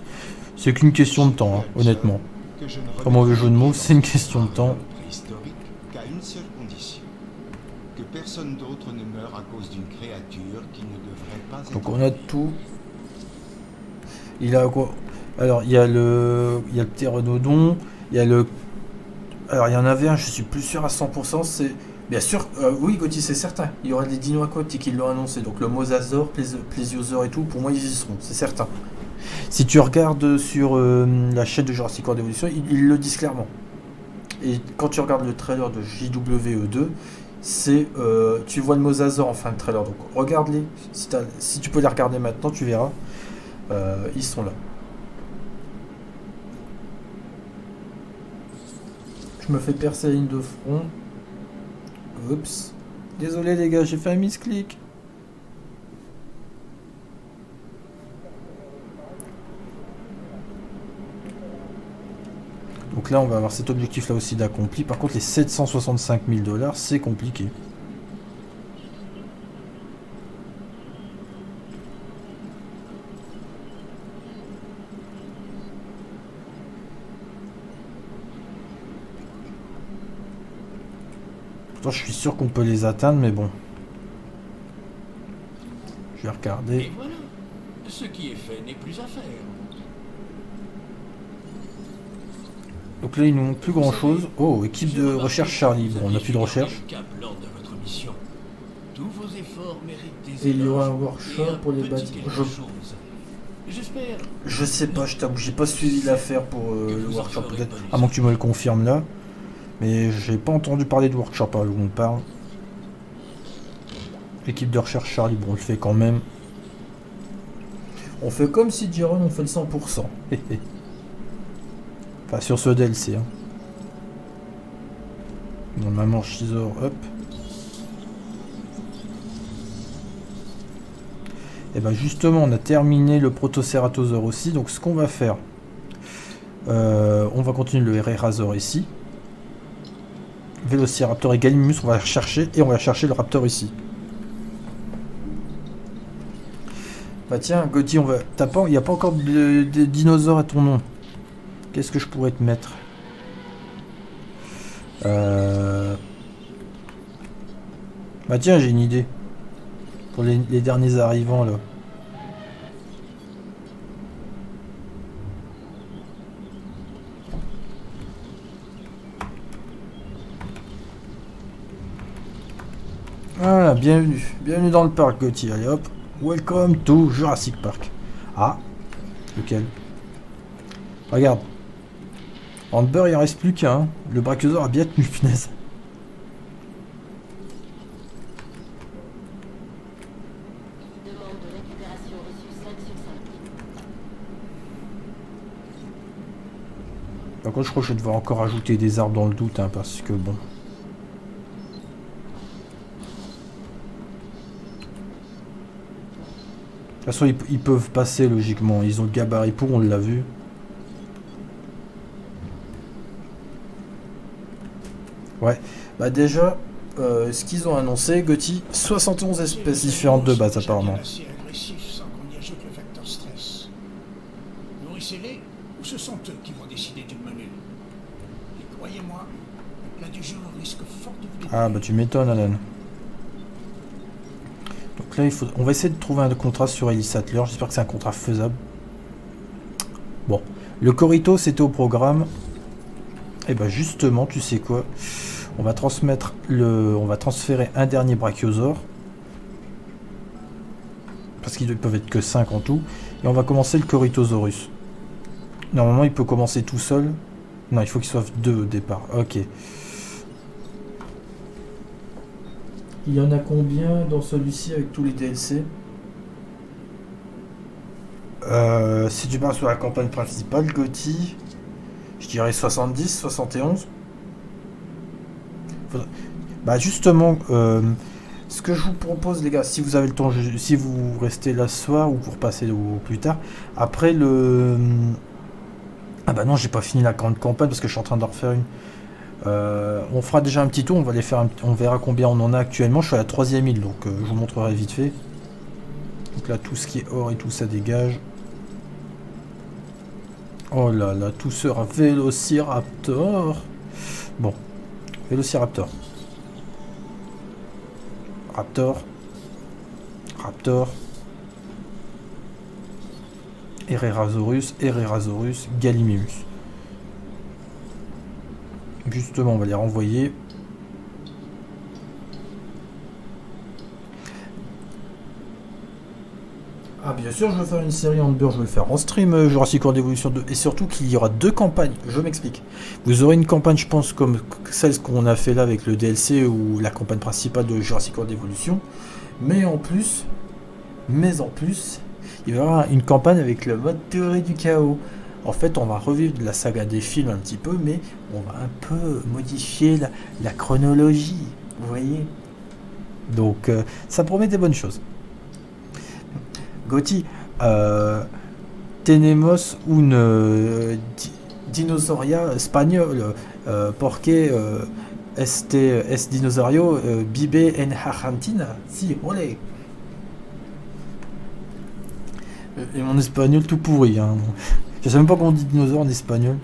C'est qu'une question de temps, hein, honnêtement. Comme mauvais jeu de mots, c'est une question de temps. Personne d'autre ne meurt à cause d'une créature qui ne devrait pas être... Donc on a tout. Il a quoi? Alors il y a le ptéranodon, il y a le... Alors il y en avait un, je suis plus sûr à 100%, c'est... Bien sûr, oui Gauthier, c'est certain. Il y aura des dinos aquatiques qui l'ont annoncé, donc le mosasaure, plésiosaure et tout, pour moi ils y seront, c'est certain. Si tu regardes sur la chaîne de Jurassic World Evolution, ils le disent clairement. Et quand tu regardes le trailer de JWE2, c'est tu vois le mosasaure en fin de trailer, donc regarde-les si tu peux les regarder maintenant, tu verras, ils sont là. Je me fais percer la ligne de front. Oups, désolé les gars, j'ai fait un misclic. Donc là, on va avoir cet objectif-là aussi d'accompli. Par contre, les 765 000 $, c'est compliqué. Pourtant, je suis sûr qu'on peut les atteindre, mais bon. Je vais regarder. Et voilà. Ce qui est fait n'est plus à faire. Donc là, il nous manque plus grand chose. Oh, équipe de recherche Charlie. Bon, on n'a plus de recherche. Et il y aura un workshop pour les bâtiments. Je sais pas, je t'avoue, j'ai pas suivi l'affaire pour le workshop, peut-être. À moins que tu me le confirmes là. Mais j'ai pas entendu parler de workshop à où on parle. Équipe de recherche Charlie, bon, on le fait quand même. On fait comme si Jérôme, on fait le 100%. Enfin, sur ce DLC. Hein. Mamenchisaure, hop. Et bien justement, on a terminé le Protoceratosaure aussi. Donc ce qu'on va faire, on va continuer le Herrerasaure ici. Velociraptor et Gallimimus, on va chercher. Et on va chercher le Raptor ici. Bah tiens, Gauthier, on va... Il n'y a pas encore de dinosaures à ton nom. Qu'est-ce que je pourrais te mettre? Bah tiens, j'ai une idée. Pour les derniers arrivants, là. Voilà, bienvenue. Bienvenue dans le parc, Gauthier. Allez, hop. Welcome to Jurassic Park. Ah, lequel? Regarde. En beurre, il en reste plus qu'un. Le brachiosaure a bien tenu, punaise. Demande de récupération reçue 5 sur 5. Par contre, je crois que je vais devoir encore ajouter des arbres dans le doute, hein, parce que bon... De toute façon, ils peuvent passer logiquement. Ils ont le gabarit pour, on l'a vu. Ouais. Bah déjà, ce qu'ils ont annoncé, Gauthier, 71 espèces différentes de base apparemment. Nourrissez-les ou ce sont eux qui vont décider d'une manœuvre. Et croyez-moi, le plat du jour risque fort de vous détruire. Ah bah tu m'étonnes, Alan. Donc là, il faut... on va essayer de trouver un contrat sur Ellie Sattler. J'espère que c'est un contrat faisable. Bon. Le Corito, c'était au programme. Et bah justement, tu sais quoi? On va transmettre le... On va transférer un dernier brachiosaure. Parce qu'ils ne peuvent être que 5 en tout. Et on va commencer le Coritosaurus. Normalement, il peut commencer tout seul. Non, il faut qu'il soit 2 au départ. Ok. Il y en a combien dans celui-ci avec tous les DLC? Si tu parles sur la campagne principale, Gauthier, je dirais 70, 71. Faudrait... Bah justement, ce que je vous propose, les gars, si vous avez le temps, si vous restez là ce soir ou vous repassez ou plus tard, après le... Ah bah non, j'ai pas fini la grande campagne parce que je suis en train d'en refaire une. On fera déjà un petit tour, on va les faire, on verra combien on en a actuellement. Je suis à la 3e île, donc je vous montrerai vite fait. Donc là, tout ce qui est or et tout, ça dégage. Oh là là, tout sera Velociraptor. Bon, Velociraptor. Raptor. Raptor. Herrerasaurus, Herrerasaurus, Gallimimus. Justement, on va les renvoyer. Ah, bien sûr, je veux faire une série en beurre. Je vais le faire en stream Jurassic World Evolution 2. Et surtout qu'il y aura 2 campagnes. Je m'explique. Vous aurez une campagne, je pense, comme celle qu'on a fait là avec le DLC ou la campagne principale de Jurassic World Evolution. Mais en plus, il va y aura une campagne avec le mode théorie du chaos. En fait, on va revivre la saga des films un petit peu, mais on va un peu modifier la chronologie, vous voyez. Donc, ça promet des bonnes choses. Gauthier, tenemos une dinosauria espagnole, porque este es dinosaurio vive en Argentina. Si, olé. Et mon espagnol tout pourri, hein. Je sais même pas comment on dit dinosaure en espagnol.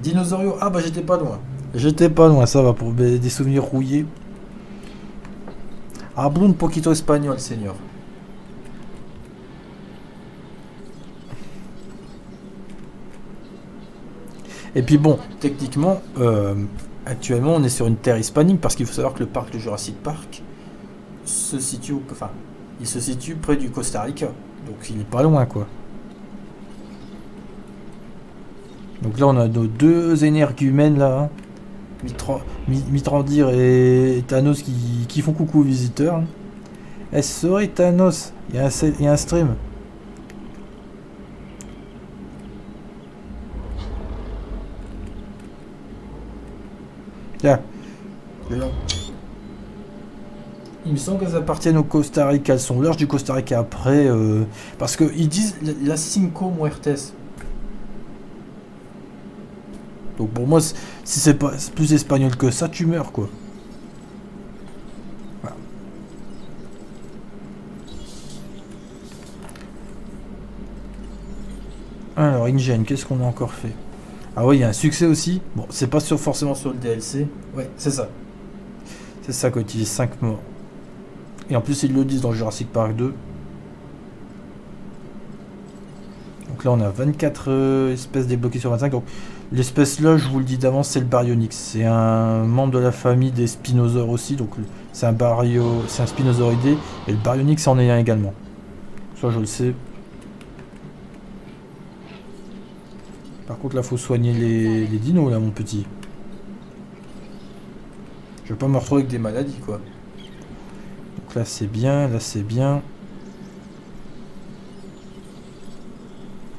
Dinosaurio. Ah bah j'étais pas loin. J'étais pas loin, ça va pour des souvenirs rouillés. Hablo un poquito espagnol, señor. Et puis bon, techniquement... Actuellement, on est sur une terre hispanique parce qu'il faut savoir que le parc de Jurassic Park se situe, enfin, il se situe près du Costa Rica, donc il est pas loin quoi. Donc là, on a nos 2 énergumènes là, hein. Mitrandir et Thanos qui font coucou aux visiteurs. Hein. Eh, sorry Thanos, il y a un stream. Tiens. Il me semble qu'elles appartiennent au Costa Rica. Elles sont larges du Costa Rica après. Parce qu'ils disent la Cinco Muertes. Donc pour moi, si c'est pas plus espagnol que ça, tu meurs quoi. Voilà. Alors, InGen, qu'est-ce qu'on a encore fait? Ah oui, il y a un succès aussi. Bon, c'est pas sur, forcément sur le DLC. Ouais, c'est ça. C'est ça quand il y a 5 morts. Et en plus, ils le disent dans Jurassic Park 2. Donc là, on a 24 espèces débloquées sur 25. Donc, l'espèce là, je vous le dis d'avance, c'est le Baryonyx. C'est un membre de la famille des spinosaures aussi. Donc, c'est un spinosauridé. Et le Baryonyx en est un également. Ça, je le sais. Par contre, là, faut soigner les dinos, là, mon petit. Je vais pas me retrouver avec des maladies, quoi. Donc là, c'est bien. Là, c'est bien.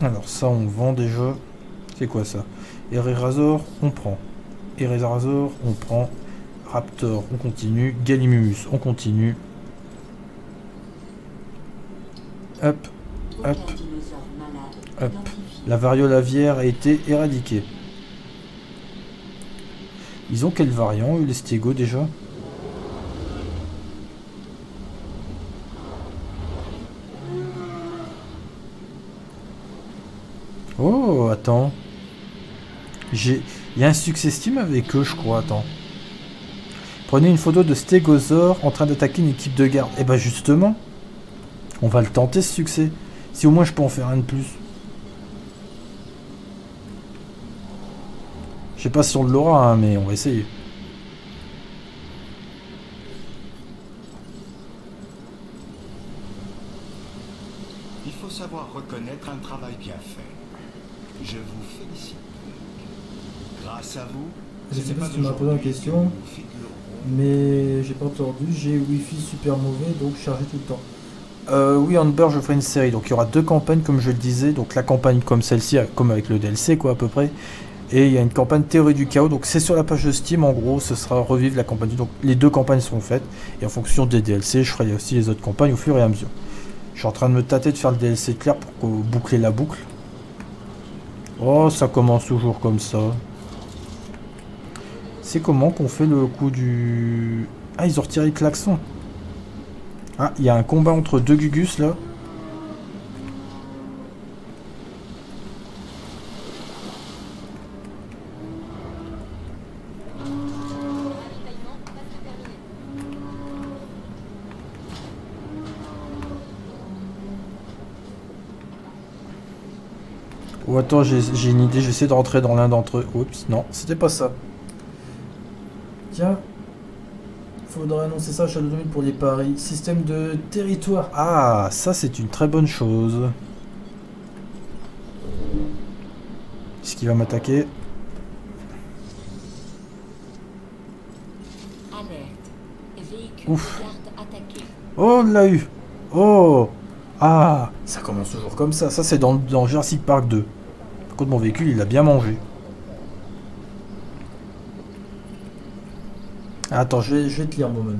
Alors, ça, on vend déjà. C'est quoi, ça? Herrerasaur, on prend. Herrerasaur, on prend. Raptor, on continue. Gallimimus, on continue. Hop, hop, hop. La variole aviaire a été éradiquée. Ils ont quel variant, les Stegos, déjà? Oh, attends. Il y a un succès Steam avec eux, je crois. Attends. Prenez une photo de Stegosaur en train d'attaquer une équipe de garde. Eh ben justement, on va le tenter, ce succès. Si au moins je peux en faire un de plus. Je sais pas si on l'aura, hein, mais on va essayer. Il faut savoir reconnaître un travail bien fait. Je vous félicite. Grâce à vous. Je sais pas si tu m'as posé la question, mais j'ai pas entendu. J'ai Wi-Fi super mauvais, donc chargé tout le temps. Oui, Amber, je ferai une série. Donc il y aura 2 campagnes, comme je le disais. Donc la campagne comme celle-ci, comme avec le DLC, quoi, à peu près. Et il y a une campagne Théorie du Chaos, donc c'est sur la page de Steam, en gros, ce sera revivre la campagne. Donc les 2 campagnes seront faites, et en fonction des DLC, je ferai aussi les autres campagnes au fur et à mesure. Je suis en train de me tâter de faire le DLC clair pour boucler la boucle. Oh, ça commence toujours comme ça. C'est comment qu'on fait le coup du... Ah, ils ont retiré le klaxon. Ah, il y a un combat entre 2 Gugus, là. Oh, attends, j'ai une idée, je vais essayer de rentrer dans l'un d'entre eux. Oups, non, c'était pas ça. Tiens, faudrait annoncer ça à Shadow 2000 pour les paris. Système de territoire. Ah, ça c'est une très bonne chose. Est-ce qu'il va m'attaquer? Ouf. Oh, on l'a eu. Oh. Ah, ça commence toujours comme ça. Ça, c'est dans Jurassic Park 2. Par contre, mon véhicule, il a bien mangé. Attends, je vais te lire, Moment.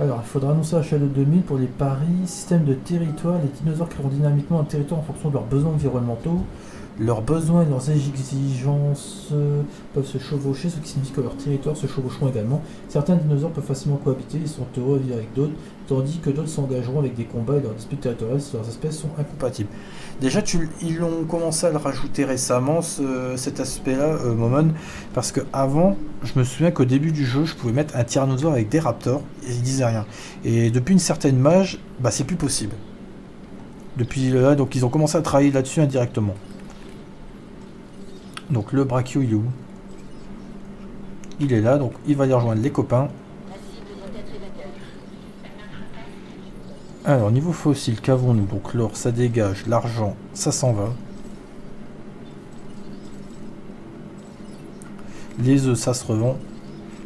Alors, il faudra annoncer à Shadow 2000 pour les paris, système de territoire, les dinosaures créeront dynamiquement un territoire en fonction de leurs besoins environnementaux. Leurs besoins et leurs exigences peuvent se chevaucher, ce qui signifie que leurs territoires se chevaucheront également. Certains dinosaures peuvent facilement cohabiter, ils sont heureux à vivre avec d'autres, tandis que d'autres s'engageront avec des combats et leurs disputes territoriales si leurs espèces sont incompatibles. Déjà, ils ont commencé à le rajouter récemment, cet aspect-là, Momon, parce que avant, je me souviens qu'au début du jeu, je pouvais mettre un tyrannosaure avec des raptors, et ils disaient rien. Et depuis une certaine mage, bah, c'est plus possible. Depuis là, donc ils ont commencé à travailler là-dessus indirectement. Donc le brachio, il est où? Il est là, donc il va aller rejoindre les copains. Alors niveau fossile, qu'avons-nous? Donc l'or, ça dégage, l'argent, ça s'en va. Les œufs, ça se revend.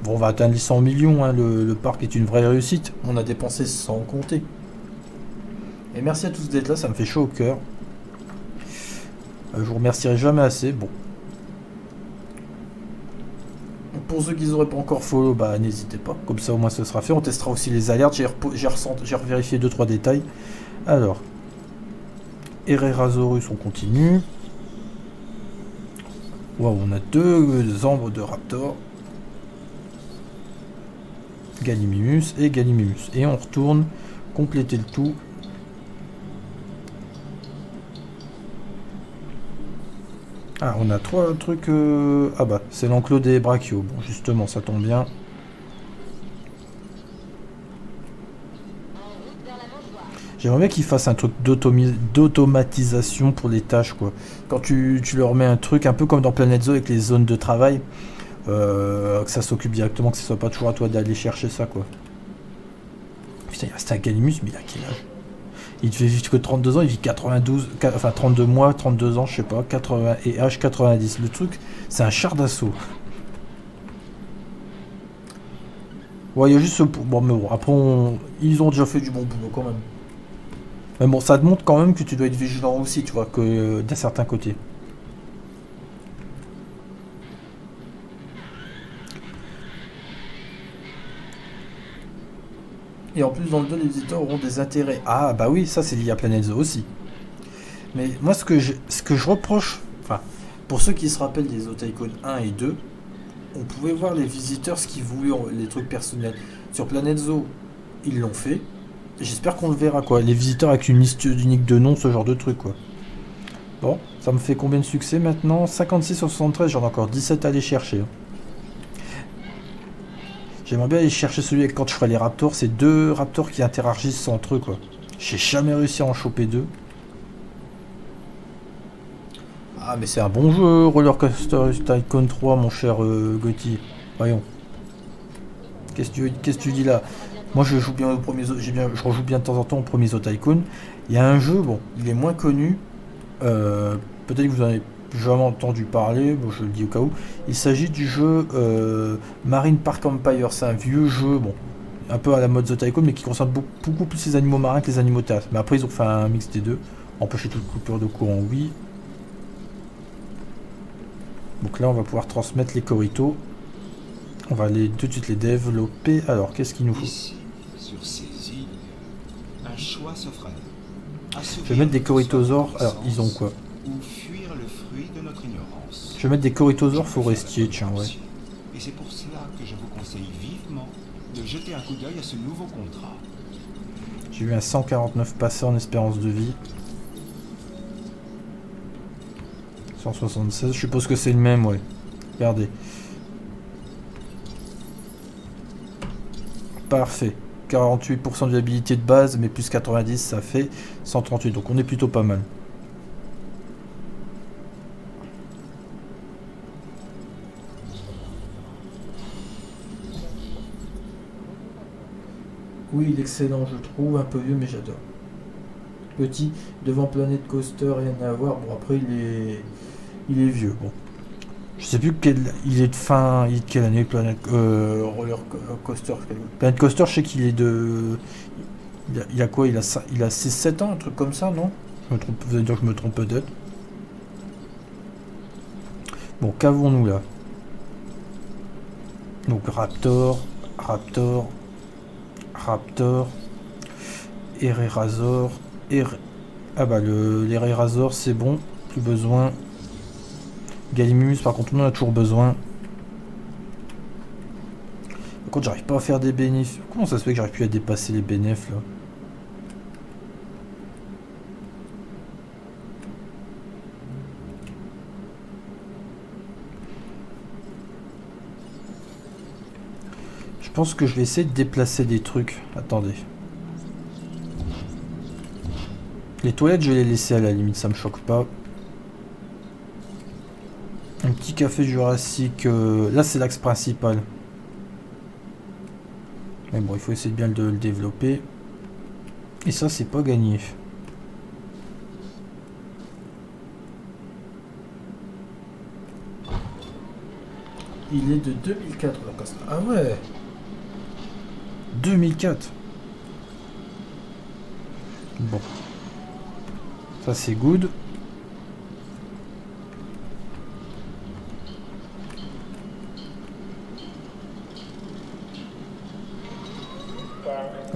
Bon, on va atteindre les 100 millions, hein. Le parc est une vraie réussite. On a dépensé sans compter. Et merci à tous d'être là, ça me fait chaud au cœur. Je vous remercierai jamais assez. Bon. Pour ceux qui n'auraient pas encore follow, bah, n'hésitez pas. Comme ça, au moins, ce sera fait. On testera aussi les alertes. J'ai revérifié 2-3 détails. Alors, Herrerasaurus, on continue. Waouh, on a deux ambres de Raptor. Gallimimus et Gallimimus. Et on retourne compléter le tout. Ah, on a trois trucs... Ah bah, c'est l'enclos des Brachios. Bon, justement, ça tombe bien. J'aimerais bien qu'ils fassent un truc d'automatisation pour les tâches, quoi. Quand tu leur mets un truc, un peu comme dans Planet Zoo avec les zones de travail, que ça s'occupe directement, que ce soit pas toujours à toi d'aller chercher ça, quoi. Putain, il reste un Gallimimus, mais il a quel âge? Il ne fait vivre que 32 ans, il vit 32 mois, 32 ans, je sais pas, 80 et âge 90. Le truc, c'est un char d'assaut. Ouais, il y a juste ce... Bon, mais bon, après, ils ont déjà fait du bon boulot, quand même. Mais bon, ça te montre quand même que tu dois être vigilant aussi, tu vois, que d'un certain côté. Et en plus, dans le 2, les visiteurs auront des intérêts. Ah, bah oui, ça, c'est lié à Planet Zoo aussi. Mais moi, ce que je reproche... Enfin, pour ceux qui se rappellent des Zoo Tycoon 1 et 2, on pouvait voir les visiteurs ce qu'ils voulaient, les trucs personnels. Sur Planet Zoo, ils l'ont fait. J'espère qu'on le verra, quoi. Les visiteurs avec une liste unique de noms, ce genre de truc, quoi. Bon, ça me fait combien de succès, maintenant? 56 sur 73, j'en ai encore 17 à aller chercher. J'aimerais bien aller chercher celui avec quand je ferai les raptors. C'est deux raptors qui interagissent entre eux, quoi. J'ai jamais réussi à en choper deux. Ah, mais c'est un bon jeu, Roller Coaster Tycoon 3, mon cher Gauthier. Voyons. Qu'est-ce que tu dis là? Moi, je joue bien au premier zoo. Je rejoue bien de temps en temps au premier zoo Tycoon. Il y a un jeu, bon, il est moins connu. Peut-être que vous en avez jamais entendu parler, bon, je le dis au cas où. Il s'agit du jeu Marine Park Empire. C'est un vieux jeu, bon, un peu à la mode The Tycoon, mais qui concerne beaucoup plus les animaux marins que les animaux terrestres. Mais après, ils ont fait un mix des deux. Empêcher toute coupure de courant, oui. Donc là, on va pouvoir transmettre les corritos. On va aller tout de suite les développer. Alors, qu'est-ce qu'il nous faut? Ici, sur ces îles, un choix s'offre à nous. Je vais mettre des corritosaures. Alors, ils ont quoi? Je vais mettre des corritosaures forestiers, tiens, ouais. Et c'est pour cela que je vous conseille vivement de jeter un coup d'œil à ce nouveau contrat. J'ai eu un 149 passé en espérance de vie. 176, je suppose que c'est le même, ouais. Regardez. Parfait. 48% de viabilité de base, mais plus 90, ça fait 138. Donc on est plutôt pas mal. Oui, il est excellent, je trouve, un peu vieux, mais j'adore. Petit, devant Planet Coaster, rien à voir. Bon, après, il est vieux. Bon, je sais plus quel... Il est de fin... Il est de quelle année, Planet Roller Coaster? Planet Coaster, je sais qu'il est de... Il a quoi? Il a 6-7 ans, un truc comme ça, non? Je me trompe, vous allez dire que je me trompe peut-être. Bon, qu'avons-nous là? Donc, Raptor, Herrerasaur, ah bah l'Herrerasaur c'est bon, plus besoin. Gallimimus par contre on en a toujours besoin. Par contre j'arrive pas à faire des bénéfices. Comment ça se fait que j'arrive plus à dépasser les bénéfices là? Je pense que je vais essayer de déplacer des trucs. Attendez. Les toilettes, je vais les laisser à la limite, ça me choque pas. Un petit café jurassique. Là, c'est l'axe principal. Mais bon, il faut essayer de bien le développer. Et ça, c'est pas gagné. Il est de 2004. Ah ouais! 2004. Bon. Ça c'est good.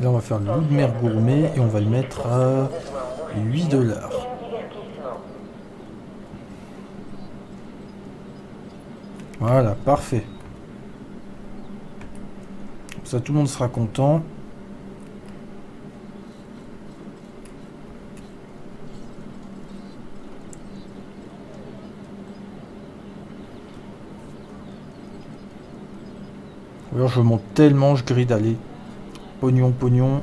Là, on va faire le loup de mer gourmet et on va le mettre à 8 $. Voilà, parfait. Comme ça, tout le monde sera content. Alors, je monte tellement, je grille d'aller. Pognon, pognon.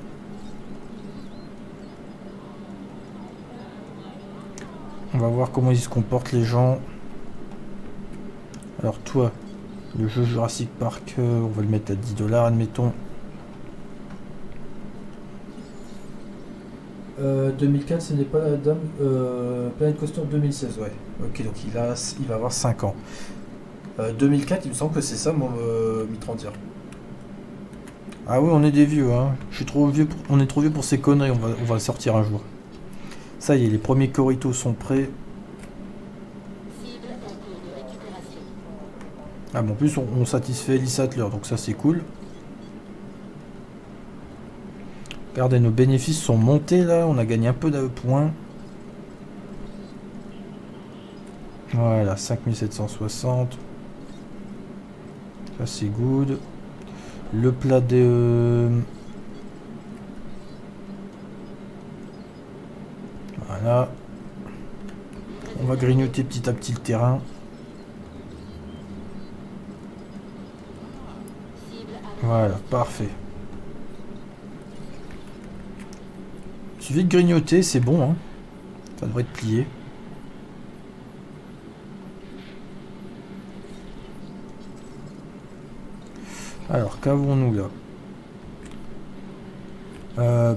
On va voir comment ils se comportent, les gens. Alors toi, le jeu Jurassic Park, on va le mettre à 10 $, admettons. 2004, ce n'est pas la dame. Planet Coaster 2016, ouais. Ok, donc il va avoir 5 ans. 2004, il me semble que c'est ça mon Mitrandir. Ah oui, on est des vieux, hein. Je suis trop vieux pour... On est trop vieux pour ces conneries, on va le sortir un jour. Ça y est, les premiers Corritos sont prêts. Ah bon, en plus on satisfait les Sattler, donc ça c'est cool. Regardez, nos bénéfices sont montés là, on a gagné un peu de points. Voilà, 5760. Ça c'est good. Le plat des... Voilà. On va grignoter petit à petit le terrain. Voilà, parfait. Il suffit de grignoter, c'est bon, hein. Ça devrait être plié. Alors, qu'avons-nous là?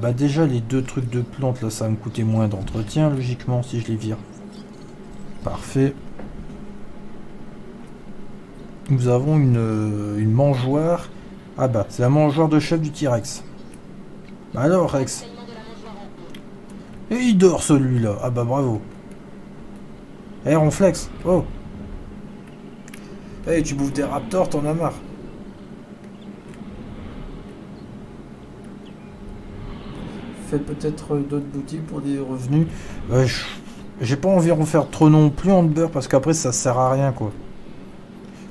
Bah déjà, les deux trucs de plantes, là, ça va me coûter moins d'entretien, logiquement, si je les vire. Parfait. Nous avons une mangeoire. Ah bah, c'est la mangeoire de chef du T-Rex. Alors, Rex. Et il dort, celui-là. Ah bah, bravo. Eh, hey, on flex. Oh. Eh, hey, tu bouffes des raptors, t'en as marre. Faites peut-être d'autres boutiques pour des revenus. J'ai pas envie de refaire trop non plus en beurre parce qu'après ça sert à rien quoi.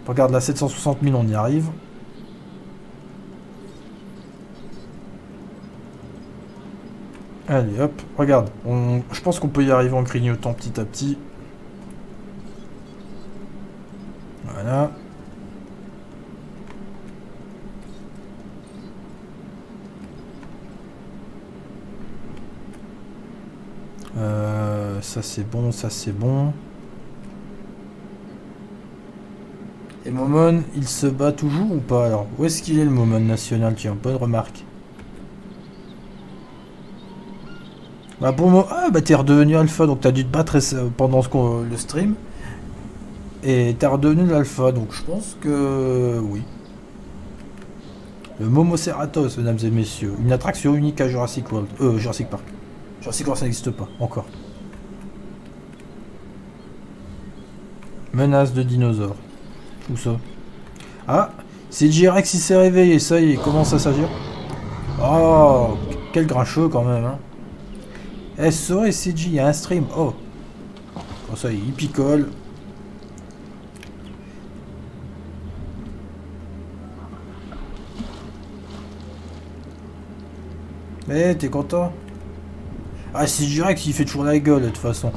Regarde la 760 000 on y arrive. Allez hop, regarde. Je pense qu'on peut y arriver en grignotant petit à petit. Voilà. Ça c'est bon, ça c'est bon. Et Momon, il se bat toujours ou pas alors? Où est-ce qu'il est le Momon national? Tiens, bonne remarque. Bah pour moi, ah bah t'es redevenu alpha, donc t'as dû te battre pendant le stream. Et t'es redevenu l'alpha, donc je pense que oui. Le Momoceratosaure, mesdames et messieurs, une attraction unique à Jurassic World, Jurassic Park. Jurassic World ça n'existe pas encore. Menace de dinosaures. Tout ça. Ah, c'est T-Rex qui s'est réveillé, ça y est, commence à s'agir. Oh, quel grincheux quand même. Hein. SOSCG, il y a un stream. Oh. Oh, ça y est, il picole. Eh, t'es content? Ah, c'est T-Rex, il fait toujours la gueule de toute façon.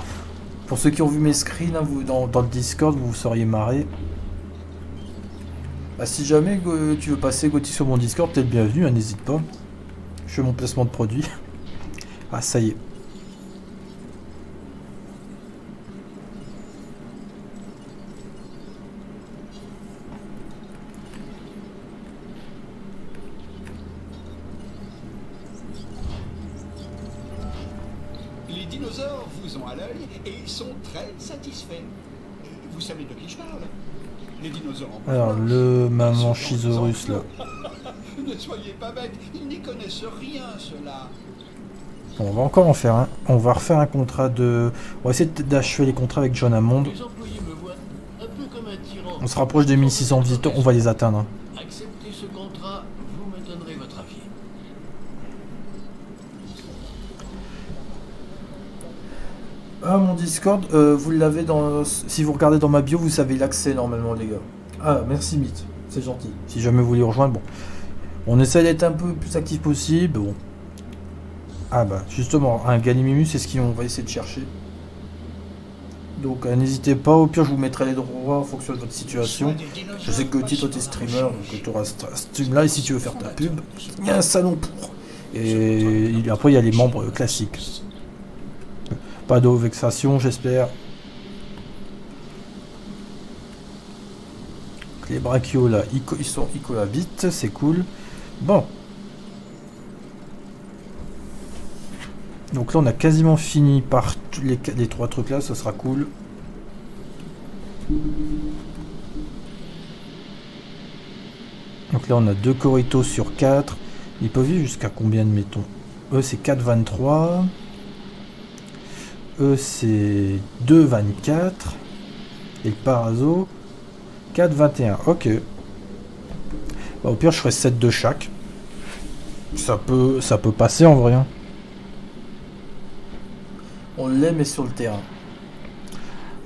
Pour ceux qui ont vu mes screens hein, vous, dans le Discord, vous seriez marrés. Bah, si jamais tu veux passer Gauthier sur mon Discord, t'es le bienvenu, hein, n'hésite pas. Je fais mon placement de produit. Ah, ça y est. Alors le Mamenchisaurus là. Ne soyez pas bêtes, ils n'y connaissent rien cela. Bon, on va encore en faire un. Hein. On va refaire un contrat de. On va essayer d'achever les contrats avec John Hammond. On se rapproche des 1600 visiteurs, on va les atteindre. Acceptez ce contrat, vous me donnerez votre avis. Ah, mon Discord, vous l'avez dans... Si vous regardez dans ma bio, vous savez l'accès normalement, les gars. Ah, merci Mythe, c'est gentil. Si jamais vous voulez rejoindre, bon. On essaie d'être un peu plus actif possible, bon. Ah bah, justement, un Gallimimus, c'est ce qu'on va essayer de chercher. Donc n'hésitez pas, au pire je vous mettrai les droits en fonction de votre situation. Je sais que Gauthier, toi t'es streamer, donc tu auras ce stream là, et si tu veux faire ta pub, il y a un salon pour. Et après il y a les membres classiques. Pas de vexation, j'espère. Les brachios là, ils sont cohabitent, c'est cool. Bon. Donc là on a quasiment fini par les trois trucs là, ça sera cool. Donc là on a 2 coritos sur 4. Ils peuvent vivre jusqu'à combien de mettons? Eux c'est 4,23. Eux c'est 2,24. Et le paraso 4,21. Ok. Bah, au pire je ferai 7 de chaque. Ça peut passer en vrai. Hein. On les met sur le terrain.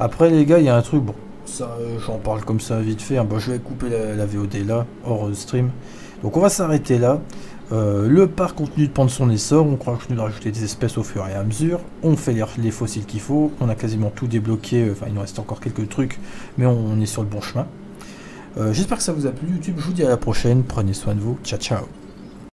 Après les gars, il y a un truc, bon, ça j'en parle comme ça vite fait, hein. Bon, je vais couper la VOD là, hors stream. Donc on va s'arrêter là. Le parc continue de prendre son essor, on continue de rajouter des espèces au fur et à mesure. On fait les fossiles qu'il faut, on a quasiment tout débloqué, enfin il nous reste encore quelques trucs, mais on est sur le bon chemin. J'espère que ça vous a plu YouTube, je vous dis à la prochaine, prenez soin de vous, ciao ciao.